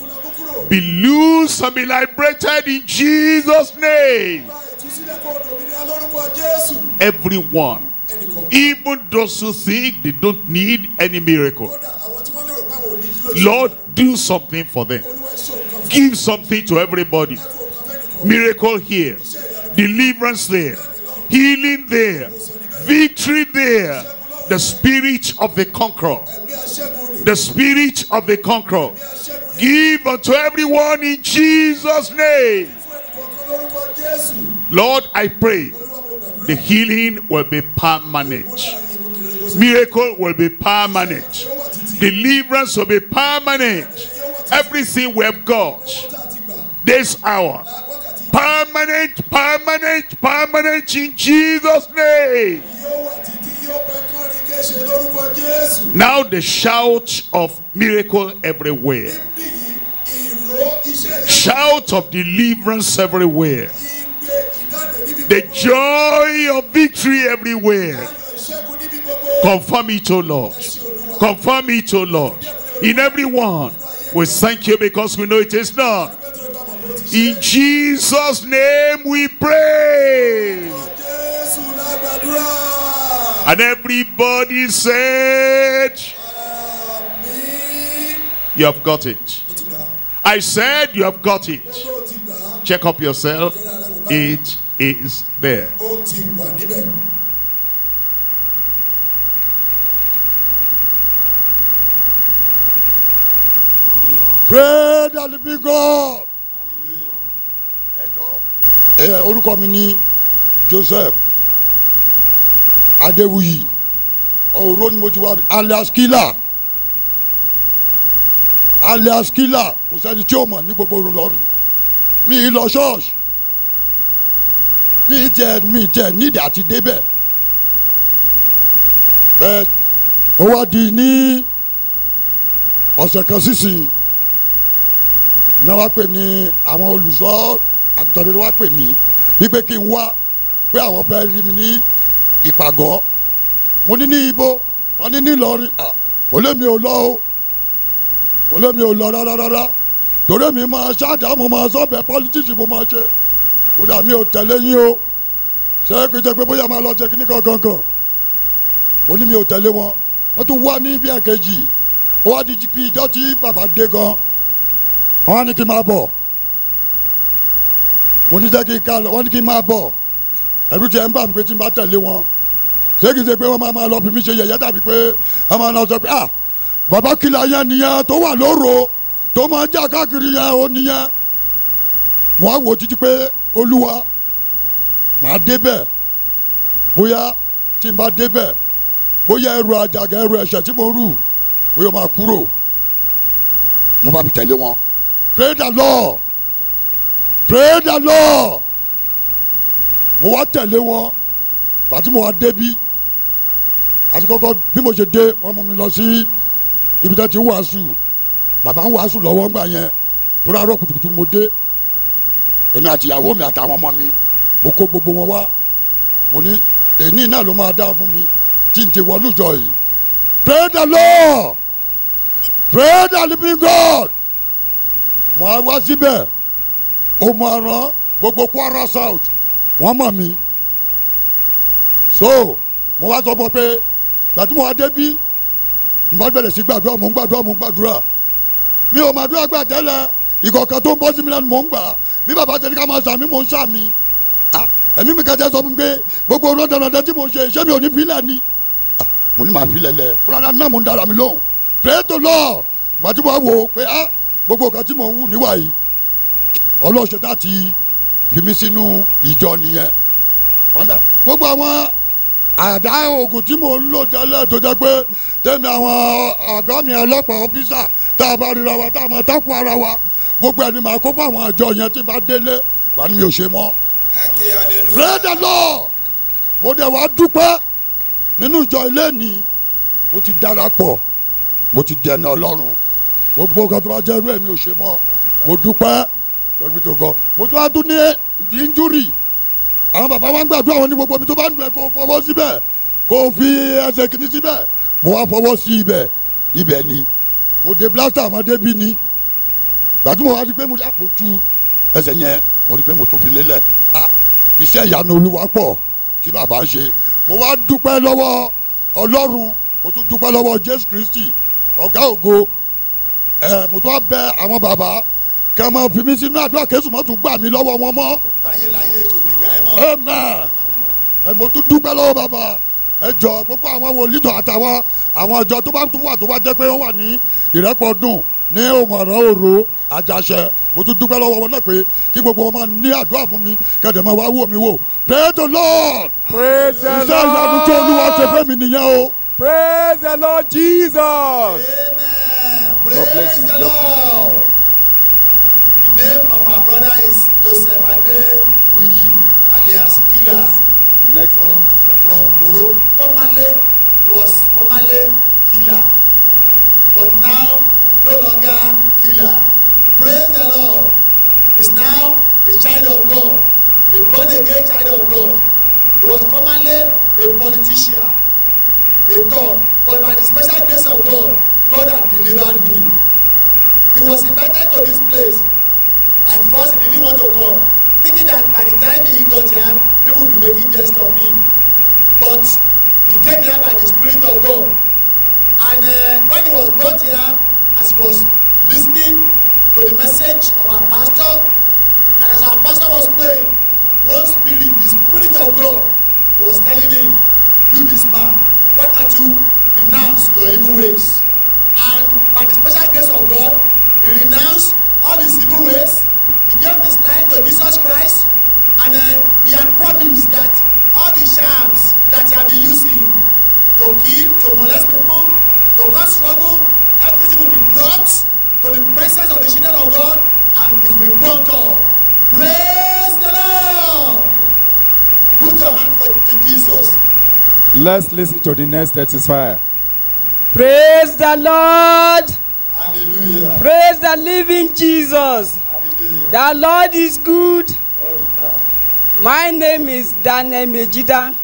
Be loose and be liberated in Jesus' name. Everyone, even those who think they don't need any miracle, Lord, do something for them. Give something to everybody. Miracle here, deliverance there, healing there, victory there. The spirit of the conqueror, the spirit of the conqueror, give unto everyone in Jesus' name. Lord, I pray, the healing will be permanent, miracle will be permanent, deliverance will be permanent. Everything we have got this hour, permanent, permanent, permanent in Jesus' name. Now the shout of miracle everywhere. shout of deliverance everywhere, the joy of victory everywhere. Confirm it, O Lord. Confirm it, O Lord. In everyone, we thank you because we know it is not. In Jesus' name we pray. And everybody said, you have got it. I said you have got it. Check up yourself. It is there. Pray that it be God. Orúkọ mi ni Joseph Adeyuyi. Ọ̀rọ̀ ni mo ti wá alias Killer. Alias Killer kò sẹ́ni tí ó mọ̀ ní gbogbo Ìlọrin. Mi ì lọ ṣọ́ọ̀ṣì. Mi ì tẹ̀ mi ì tẹ̀ nídìí àti débẹ̀. Bẹ́ẹ̀ ó wá di ní ọ̀sẹ̀ kan sísìn. Náà wá pè ní àwọn olùṣọ́ àgbàdo wá pè mí wípé kí n wá pé àwọn fẹ́ rí mi ní ìpàgọ́. Mo ní ní ibo, wọ́n ní ní Ìlọrin. Kò lè mi ò lọ o. Olé mi ò lọ rárá rárá torí mi máa ṣáàdá mo máa sọ́bẹ̀ pọ́lítíìsì mo máa ṣe kódà mi ò tẹ̀lé yín o ṣé kì í ṣe pé bóyá máa lọ ṣe kíní kankan kan mo ní mi ò tẹ̀lé wọn wọ́n tún wá ní bí ẹ̀kejì ó wá di bí ìjọ tí bàbá dé gan wọ́n á ní kí n máa bọ̀ mo ní jẹ́ kí n ká lọ wọ́n ní kí n máa bọ̀ ẹ̀rù tiẹ̀ ń bà mí pé tí n bá tẹ̀lé wọn ṣé kì í ṣe pé wọ́n máa lọ fi mí ṣe yẹ̀yẹ́ tàbí pé wọ́n máa lọ sọ pé ah Bàbá Killer yẹn nìyẹn tó wà lóru tó máa jà káàkiri yẹn ó nìyẹn mo á wò títí pé Olúwa màá débẹ̀ bóyá tí n bá débẹ̀ bóyá ẹrù àjàgà ẹrù ẹ̀ṣẹ̀ tí mo rù bóyá máa kúrò mo bá fi tẹ̀lé wọn. Pray the Lord, pray the Lord. Mo wá tẹ̀lé wọn bàtí mo wá débi àti kọ́kọ́ bí mo ṣe dé wọ́n mú mi lọ sí ibi tó ti wàásù bàbá ń wàásù lọ́wọ́ ńgbà yẹn tó rárọ̀ kùtùkùtù mo dé èmi àti ìyàwó mi àtàwọn ọmọ mi mo kó gbogbo wọn wá mo ní èyí náà ló máa dá fún mi tí n ti wọlú jọ yìí. Pray the Lord, pray the living God. Mo á wá síbẹ̀ ọmọ àrán gbogbo Kwara South wọ́n mọ̀ mi so mo wá sọ fún ọ pé gbàtí mo wá débí mo bẹ̀rẹ̀ sí gbàdúrà mò ń gbàdúrà mò ń gbàdúrà mi ò máa dúrà gbà tẹ́lẹ̀ ìkọ̀ọ̀kan tó ń bọ́ sí mi lẹ́nu mò ń gbà bí bàbá tẹ̀lé ká máa sàmí mò ń sàmí ẹ̀mí mi kẹjẹ sọ fún mi pé gbogbo ọ̀rọ̀ dandan tí mo ṣe iṣẹ́ mi ò ní filẹ̀ ni mo ní máa filẹ̀ lẹ̀ fúnra náà mo ń dára mi lóhùn pray to Lord gbàtí mo wò ó pé gbogbo ọ̀kan tí mo wù níwà yìí ọlọ́ọ̀ṣẹ́ láti fi mi sínú ìjọ nìyẹn gbogbo àwọn àdá oògùn tí mò ń lò tẹ́lẹ̀ tó jẹ́ pé tẹ́mi àwọn ọ̀gá mi ọlọ́pàá ọ́fíìsà tá a bá ríra wa tá a máa takò ara wa gbogbo ẹni máa kó fún àwọn àjọ yẹn tí bá délé wà ní mi ò ṣe mọ́. Pray the Lord mo dẹ̀ wá dúpẹ́ nínú ìjọ ilé ni mo ti darapọ̀ mo ti dẹni Ọlọ́run gbogbo nǹkan tó bá jẹ́ irú ẹ̀ mi ò ṣe mọ́ mo dúpẹ́ lórí tó gọ mo tún á tún ní injury àwọn bàbá wa ń gbàdúrà wọn ní gbogbo ibi tó bá ń dùn ẹ kó fọwọ́ síbẹ̀ kó fi ẹsẹ̀ kìíní síbẹ̀ mo wá fọwọ́ sí ibẹ̀ ibẹ̀ ni mo de blaster mo de bí ni gbàtí mo wá rí pé mo tu ẹsẹ̀ yẹn mo rí pé mo tó fi lélẹ̀ ah iṣẹ́ ìyanu Olúwa pọ̀ tí bàbá ń ṣe mo wá dúpẹ́ lọ́wọ́ Ọlọ́run mo tún dúpẹ́ lọ́wọ́ Jésù Kristi ọ̀gá ògo ẹ mo tún á bẹ àwọn bàbá kẹ́ mọ́ fi mí sínú àdúrà kẹ́sùn mọ́ tún gbà mí lọ́wọ́ wọn mọ́. Amen. Ẹ mo tún dúpẹ́ lọ́wọ́ bàbá ẹ jọ gbogbo àwọn wòlíìtò àtàwọn àwọn ọjọ́ tó bá tún wà tó bá jẹ́ pé wọ́n wà ní ìrẹ́pọ̀dùn ní òmọ̀ràn òru àjàṣẹ mo tún dúpẹ́ lọ́wọ́ wọn náà pé kí gbogbo wọn máa ní àdúrà fún mi kẹ́dẹ̀ máa wá wò mí wò. Pray the Lord. Praise the Lord. Iṣẹ́ ìyanu tó Olúwa ṣe fẹ́ mi nìyẹn o. Praise the Lord Jesus. Amen. Praise the Lord. The name of our brother is Joseph Adeyuyi. Alias Killer. Next from sentence. From Oro, formerly was formerly Killer, but now no longer Killer. Praise the Lord. is now a child of God, a born-again child of God. He was formerly a politician, a thug, but by the special grace of God, God had delivered him. He was invited to this place. At first, he didn't want to come, thinking that by the time he got here, people would be making jest of him. But he came here by the Spirit of God. And uh, when he was brought here, as he was listening to the message of our pastor, and as our pastor was praying, one spirit, the Spirit of God, was telling him, "You, this man, why can't you renounce your evil ways?" And by the special grace of God, he renounced all his evil ways. He gave his life to Jesus Christ, and uh, he had promised that all the charms that he had been using to kill, to molest people, to cause trouble, everything will be brought to the presence of the children of God, and it will be burnt up. Praise the Lord! Put your hand for, to Jesus. Let's listen to the next satisfier. Praise the Lord! Hallelujah. Praise the living Jesus. Hallelujah. The Lord is good. My name is Daniel Mejida.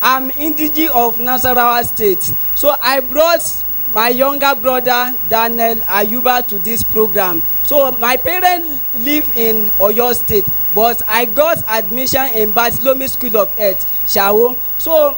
I'm indigenous of Nasarawa State. So I brought my younger brother Daniel Ayuba to this program. So my parents live in Oyo State, but I got admission in Basilomi School of Health, Shawo. So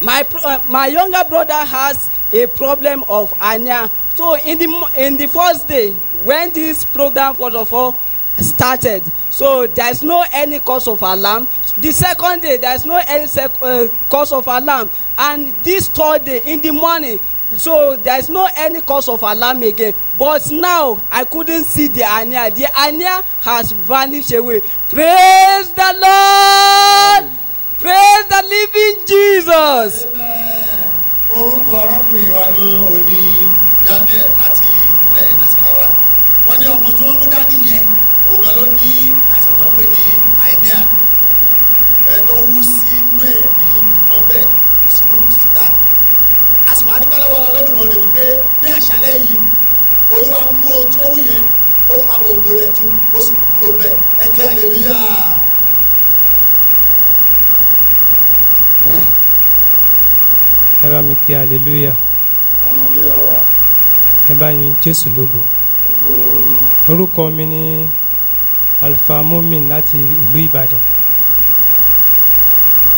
my uh, my younger brother has a problem of hernia. So in the in the first day when this program first of all started, so there's no any cause of alarm. The second day there's no any uh, cause of alarm, and this third day in the morning, so there's no any cause of alarm again. But now I couldn't see the hernia. The hernia has vanished away. Praise the Lord! Amen. Praise the living Jesus! Amen. As for Adipala, we pay. They are challenging. Oyo amu otoye, o fabo goretu, o sibukurobe. Eke hallelujah. Eba miki hallelujah. Hallelujah. Eba yin Jesu logo. Orúkọ mi ni Alpha Mumin láti ìlú Ìbàdàn.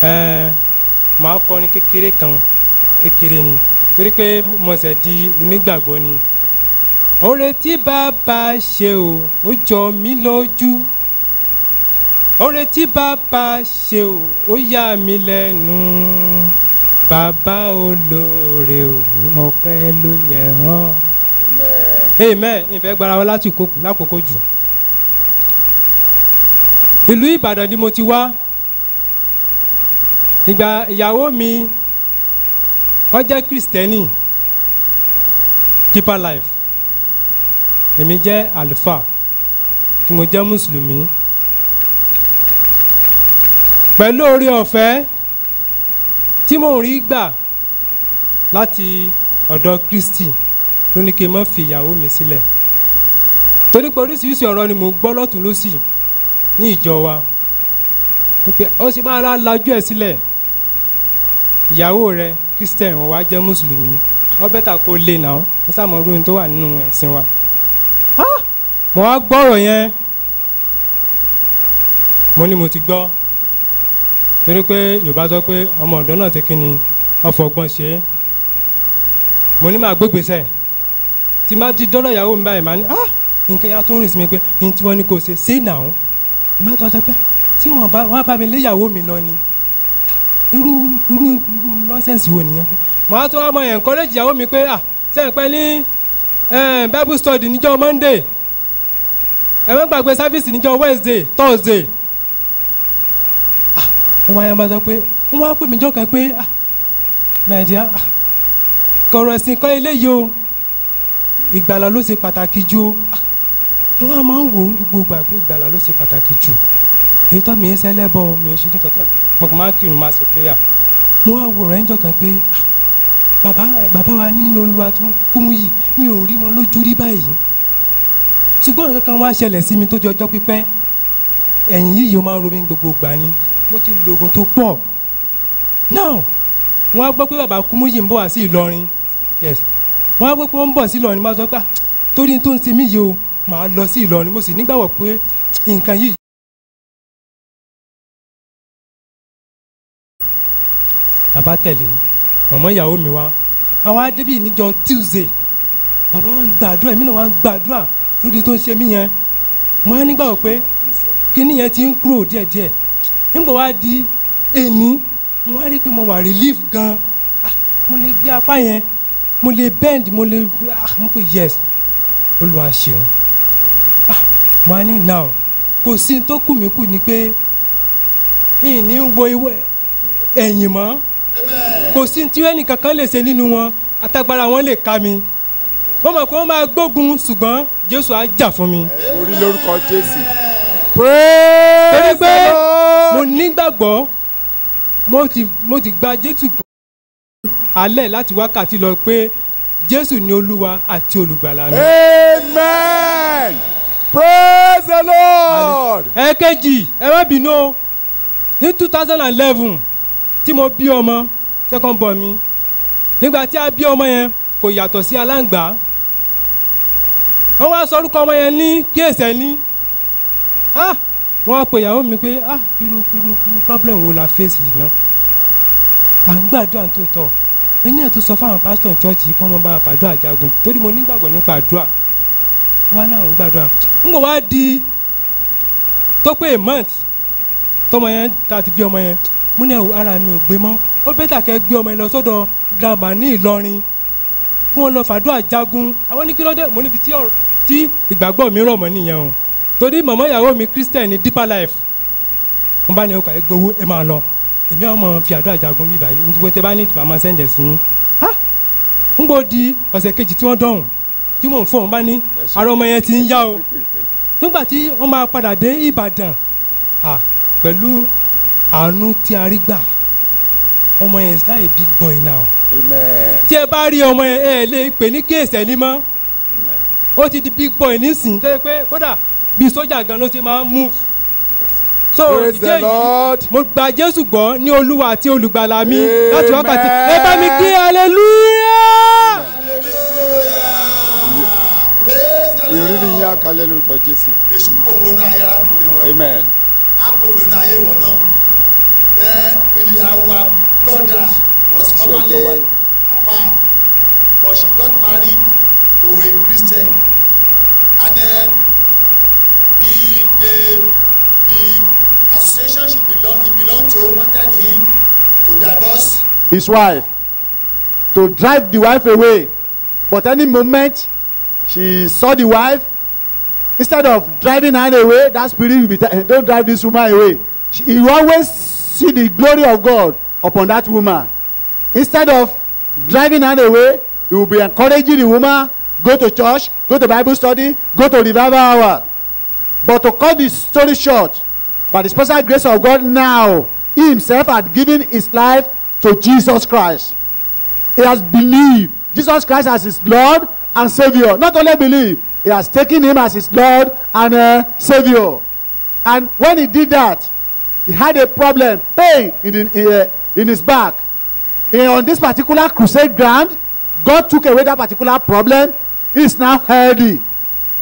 Eh, màá kọrin kékeré kan. Kékeré ni torí pé mo ṣe di onígbàgbọ́ ni. Oore tí bàbá ṣe o ó jọ mí lójú, oore tí bàbá ṣe o ó yà mí lẹ́nu. Bàbá olóore o ọpẹ́ ló yẹ hàn. Amen. Ìfẹ́ gbára wa láti kókò lákòókò jù. Ìlú Ìbàdàn ni mo ti wá. Ìgbà ìyàwó mi wọ́n jẹ́ Kristẹni deeper life, èmi jẹ́ Alfa tí mo jẹ́ Mùsùlùmí. Pẹ̀lú oore ọ̀fẹ́ tí mo rí gbà láti ọ̀dọ̀ Kristi ló ní kí n má fi ìyàwó mi sílẹ̀, torí pé oríṣiríṣi ọ̀rọ̀ ni mo gbọ́ lọ́tún lósì ní ìjọ wa pé ó sì máa lajú ẹ̀ sílẹ̀, ìyàwó rẹ̀ Christian wa jẹ́ Mùsùlùmí, ó bẹ́tà kó lè náà ó sàmọ́ orú tó wà nínú ẹ̀sìn wa. Mo wá gbọ́rọ̀ yẹn, mo ní mo ti gbọ́, torí pé Yorùbá sọ pé ọmọ ọ̀dọ́ náà ṣe kí ni ọ̀fọ̀gbọ́n ṣe é. Mo ní máa gbégbèsẹ̀ tí má ti dọ́lọ̀ ìyàwó mi báyìí, máa ní nǹkan ya tó ń rìn sí mi pé ní tí wọ́n ní kò ṣe ṣe náà. Ìmọ̀ àti ọ̀sẹ̀ pé tí wọ́n bá mi lé ìyàwó mi lọ ni. irú irú irú nọ́sẹ̀nsì wo nìyẹn. Màá tún ọmọ yẹn encourage ìyàwó mi pé à sẹ́yìn pẹ́ ní bible study níjọ́ Monday, ẹ má gbàgbé service níjọ́ Wednesday, Thursday. Wọ́n wáyé máa sọ pé wọ́n wá pè mí jọ́ kan pé my dear, kọ̀rọ̀ ẹ̀sìn kan eléyìí o, ìgbàlà ló ṣe pàtàkì jù o. Wọ́n á máa ń wò ó gbogbo ìgbà pé ìgbàlà ló ṣe pàtàkì jù. Èyí tó mi ń ṣẹlẹ́bọ̀ mi ń ṣe ní kankan. Mo máa kí n máa ṣe prayer. Mo wá wo ọ̀rẹ́ ńjọ́ kan pé bàbá bàbá wa nínú Olúwa tó Kúmúyì, mi ò rí wọn lójú rí báyìí. Ṣùgbọ́n nǹkan kan wá ṣẹlẹ̀ sí mi tó di ọjọ́ pípẹ́. ẹ̀yin yìí yóò máa ro mi gbogbo ìgbà ni mo ti lo oògùn tó pọ̀ now wọ́n á gbọ́ pé bàbá Kúmúyì ń bọ̀ wá sí Ìlọrin yes wọ́n á gbọ́ pé wọ́n ń bọ̀ sí Ìlọrin máa sọ pé torí tó ń ṣe mí yìí o màá lọ sí Ìlọrin mo sì nígbàgbọ́ pé nǹkan yìí. bàbá tẹ̀lé màmá ìyàwó mi wá àwọn adébíyì níjọ Tuesday bàbá wa ń gbàdúrà èmi náà wa ń gbàdúrà lóde tó ń ṣe mí yẹn mo á nígbàgbọ́ pé kíní yẹn ti ń kúrò díẹ̀díẹ̀ nígbà wá di èmi mo wá rí i pé mo wà relief gan mo lè gbé apá yẹn mo lè bend mo lè mo pe yes Olúwa ṣeun mo á ní now kò sí tó kù mí kù ni pé ìní ń wo ìwé ẹ̀yìn mọ́ kò sí tí ẹnìkan kan lè ṣe nínú wọn àtagbára wọn lè ká mi wọ́n mọ̀ pé wọ́n máa gbógun ṣùgbọ́n Jésù á jà fún mi. orí lórúkọ Jésù. Praise the Lord. Mo nígbàgbọ́ mo ti mo ti gba Jésù gbọ́ alẹ́ láti wákàtí lọ pé Jésù ni Olúwa àti olùgbàlà mi. Amen. Praise the Lord. Ẹ̀kejì ẹ má bínú o ní two thousand and eleven tí mo bí ọmọ second born mi nígbà tí a bí ọmọ yẹn kò yàtọ̀ sí aláǹgbá wọ́n wá sọ orúkọ ọmọ yẹn ní kíyèsẹ́ ní. Ah, wọ́n pe ìyàwó mi pé ah kírú kírú kírú problem wo la face yìí ná à ń gbàdúrà tó tọ̀ ẹni ẹ̀ tó sọ fáwọn pásítọ̀ chọ́ọ̀chì kọ́ mọ́ bá a fàdúrà jagun torí mo nígbàgbọ́ nípa àdúrà wọn náà ń gbàdúrà ń bọ̀ wá di tó pé a month tọmọ yẹn ta ti bí ọmọ yẹn mo ní ẹ̀wò ara mi ò gbé mọ́ ó bẹ́tà kẹ́ gbé ọmọ yẹn lọ sọ́dọ̀ grandma ní Ìlọrin kí wọ́n lọ fàdúrà jagun àwọn ní kí lọ́dẹ̀ mo níbi tí ìgbàgbọ́ mi rọ̀ mọ́ nìyẹn o torí màmá ìyàwó mi Christian ní Deeper Life mo bá ní ọkọ̀ ẹgbẹ̀wò ẹ máa lọ èmi àwọn ọmọ fi àdúrà jagun bíbá yìí nítorí tẹ bá ní ìtìpá máa sẹ́ńdẹ̀ sí yín ń gbọ́ di ọ̀sẹ̀ kejì tí wọ́n dọ̀hùn tí mò ń fọ́ wọn bá ní ara ọmọ yẹn ti ń yá o nígbà tí wọ́n máa padà dé Ìbàdàn pẹ̀lú àánú tí a rí gbà ọmọ yẹn is now a big boy now tí ẹ bá rí ọmọ yẹn ẹ lè pè ní kéèsì ẹ̀ ní mọ́ ó ti di big boy nísìnyí tẹ́ pé kódà bí sójà gan ló ṣe máa ń move. so ìdíje yìí mo gba Jésù gbọ́ ní Olúwa àti olùgbàlà mi láti wákàtí ẹ bá mi kí hallelujah. ìrírí yín á kalẹ̀ lórúkọ Jésù. èṣù pòfo inú ayé arákùnrin wọn. amen. á pòfo inú ayé wọn náà. there really our brother was formerly a man but she got married to a Christian and then The, the the association she belonged he belonged to wanted him to divorce his wife, to drive the wife away. But any moment she saw the wife, instead of driving her away, that spirit will be don't drive this woman away. She, you always see the glory of God upon that woman. Instead of driving her away, you will be encouraging the woman, go to church, go to Bible study, go to revival hour. But to cut the story short, by the special grace of God, now he himself had given his life to Jesus Christ. He has believed Jesus Christ as his Lord and Savior. Not only believed, he has taken him as his Lord and uh, Savior. And when he did that, he had a problem, pain in, in, uh, in his back. And on this particular crusade ground, God took away that particular problem. He is now healthy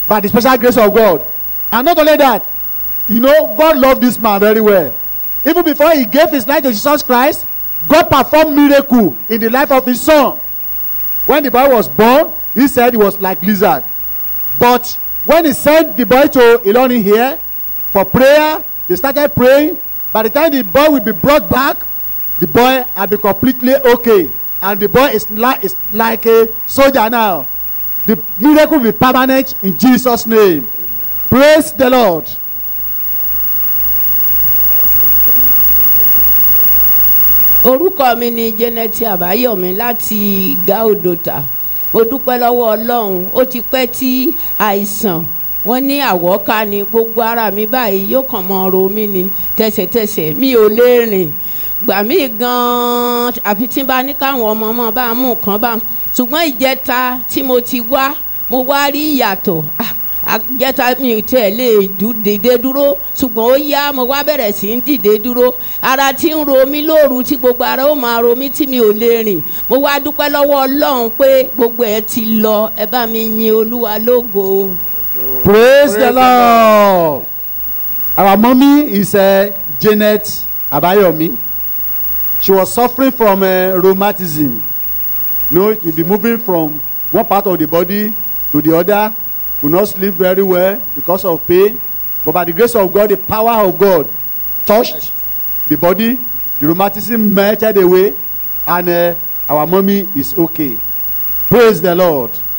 by the special grace of God. And not only that, you know, God loved this man very well. Even before he gave his life to Jesus Christ, God performed miracle in the life of his son. When the boy was born, he said he was like lizard. But when he sent the boy to Iloni here for prayer, they started praying. By the time the boy will be brought back, the boy had been completely okay. And the boy is, li- is like a soldier now. The miracle will be permanent in Jesus' name. Praise the Lord. Orúkọ mi ni Janet Abayomi láti Gaodota. Mo dúpẹ́ lọ́wọ́ Ọlọ́run. Ó ti pẹ́ tí àìsàn wọ́n ní àwọ̀ká ni gbogbo ara mi báyìí yóò kàn mọ́ ro mí ni tẹ̀sẹ̀tẹ̀sẹ̀ mi ò lè rìn. Gbà mí gan-an àfi tí n bá ní káwọn ọmọ ọmọ bá mú nǹkan bá. Ṣùgbọ́n ìjẹta tí mo ti wá mo wá rí ìyàtọ̀. àjẹta mi tẹ̀ lè dìde dúró ṣùgbọ́n ó yá mo wá bẹ̀rẹ̀ sí ń dìde dúró ara tí ń ro mi lóru tí gbogbo ara ó máa ro mi tí mi ò lè rìn mo wá dúpẹ́ lọ́wọ́ Ọlọ́run pé gbogbo ẹ̀ ti lọ ẹ bá mi yin Olúwa lógo. Praise the Lord. Our mommy is uh, Janet Abayomi. She was suffering from uh, rheumatism. You know, you'll be moving from one part of the body to the other. Could not sleep very well because of pain. But by the grace of God, the power of God touched the body. The rheumatism melted away. And uh, our mommy is okay. Praise the Lord.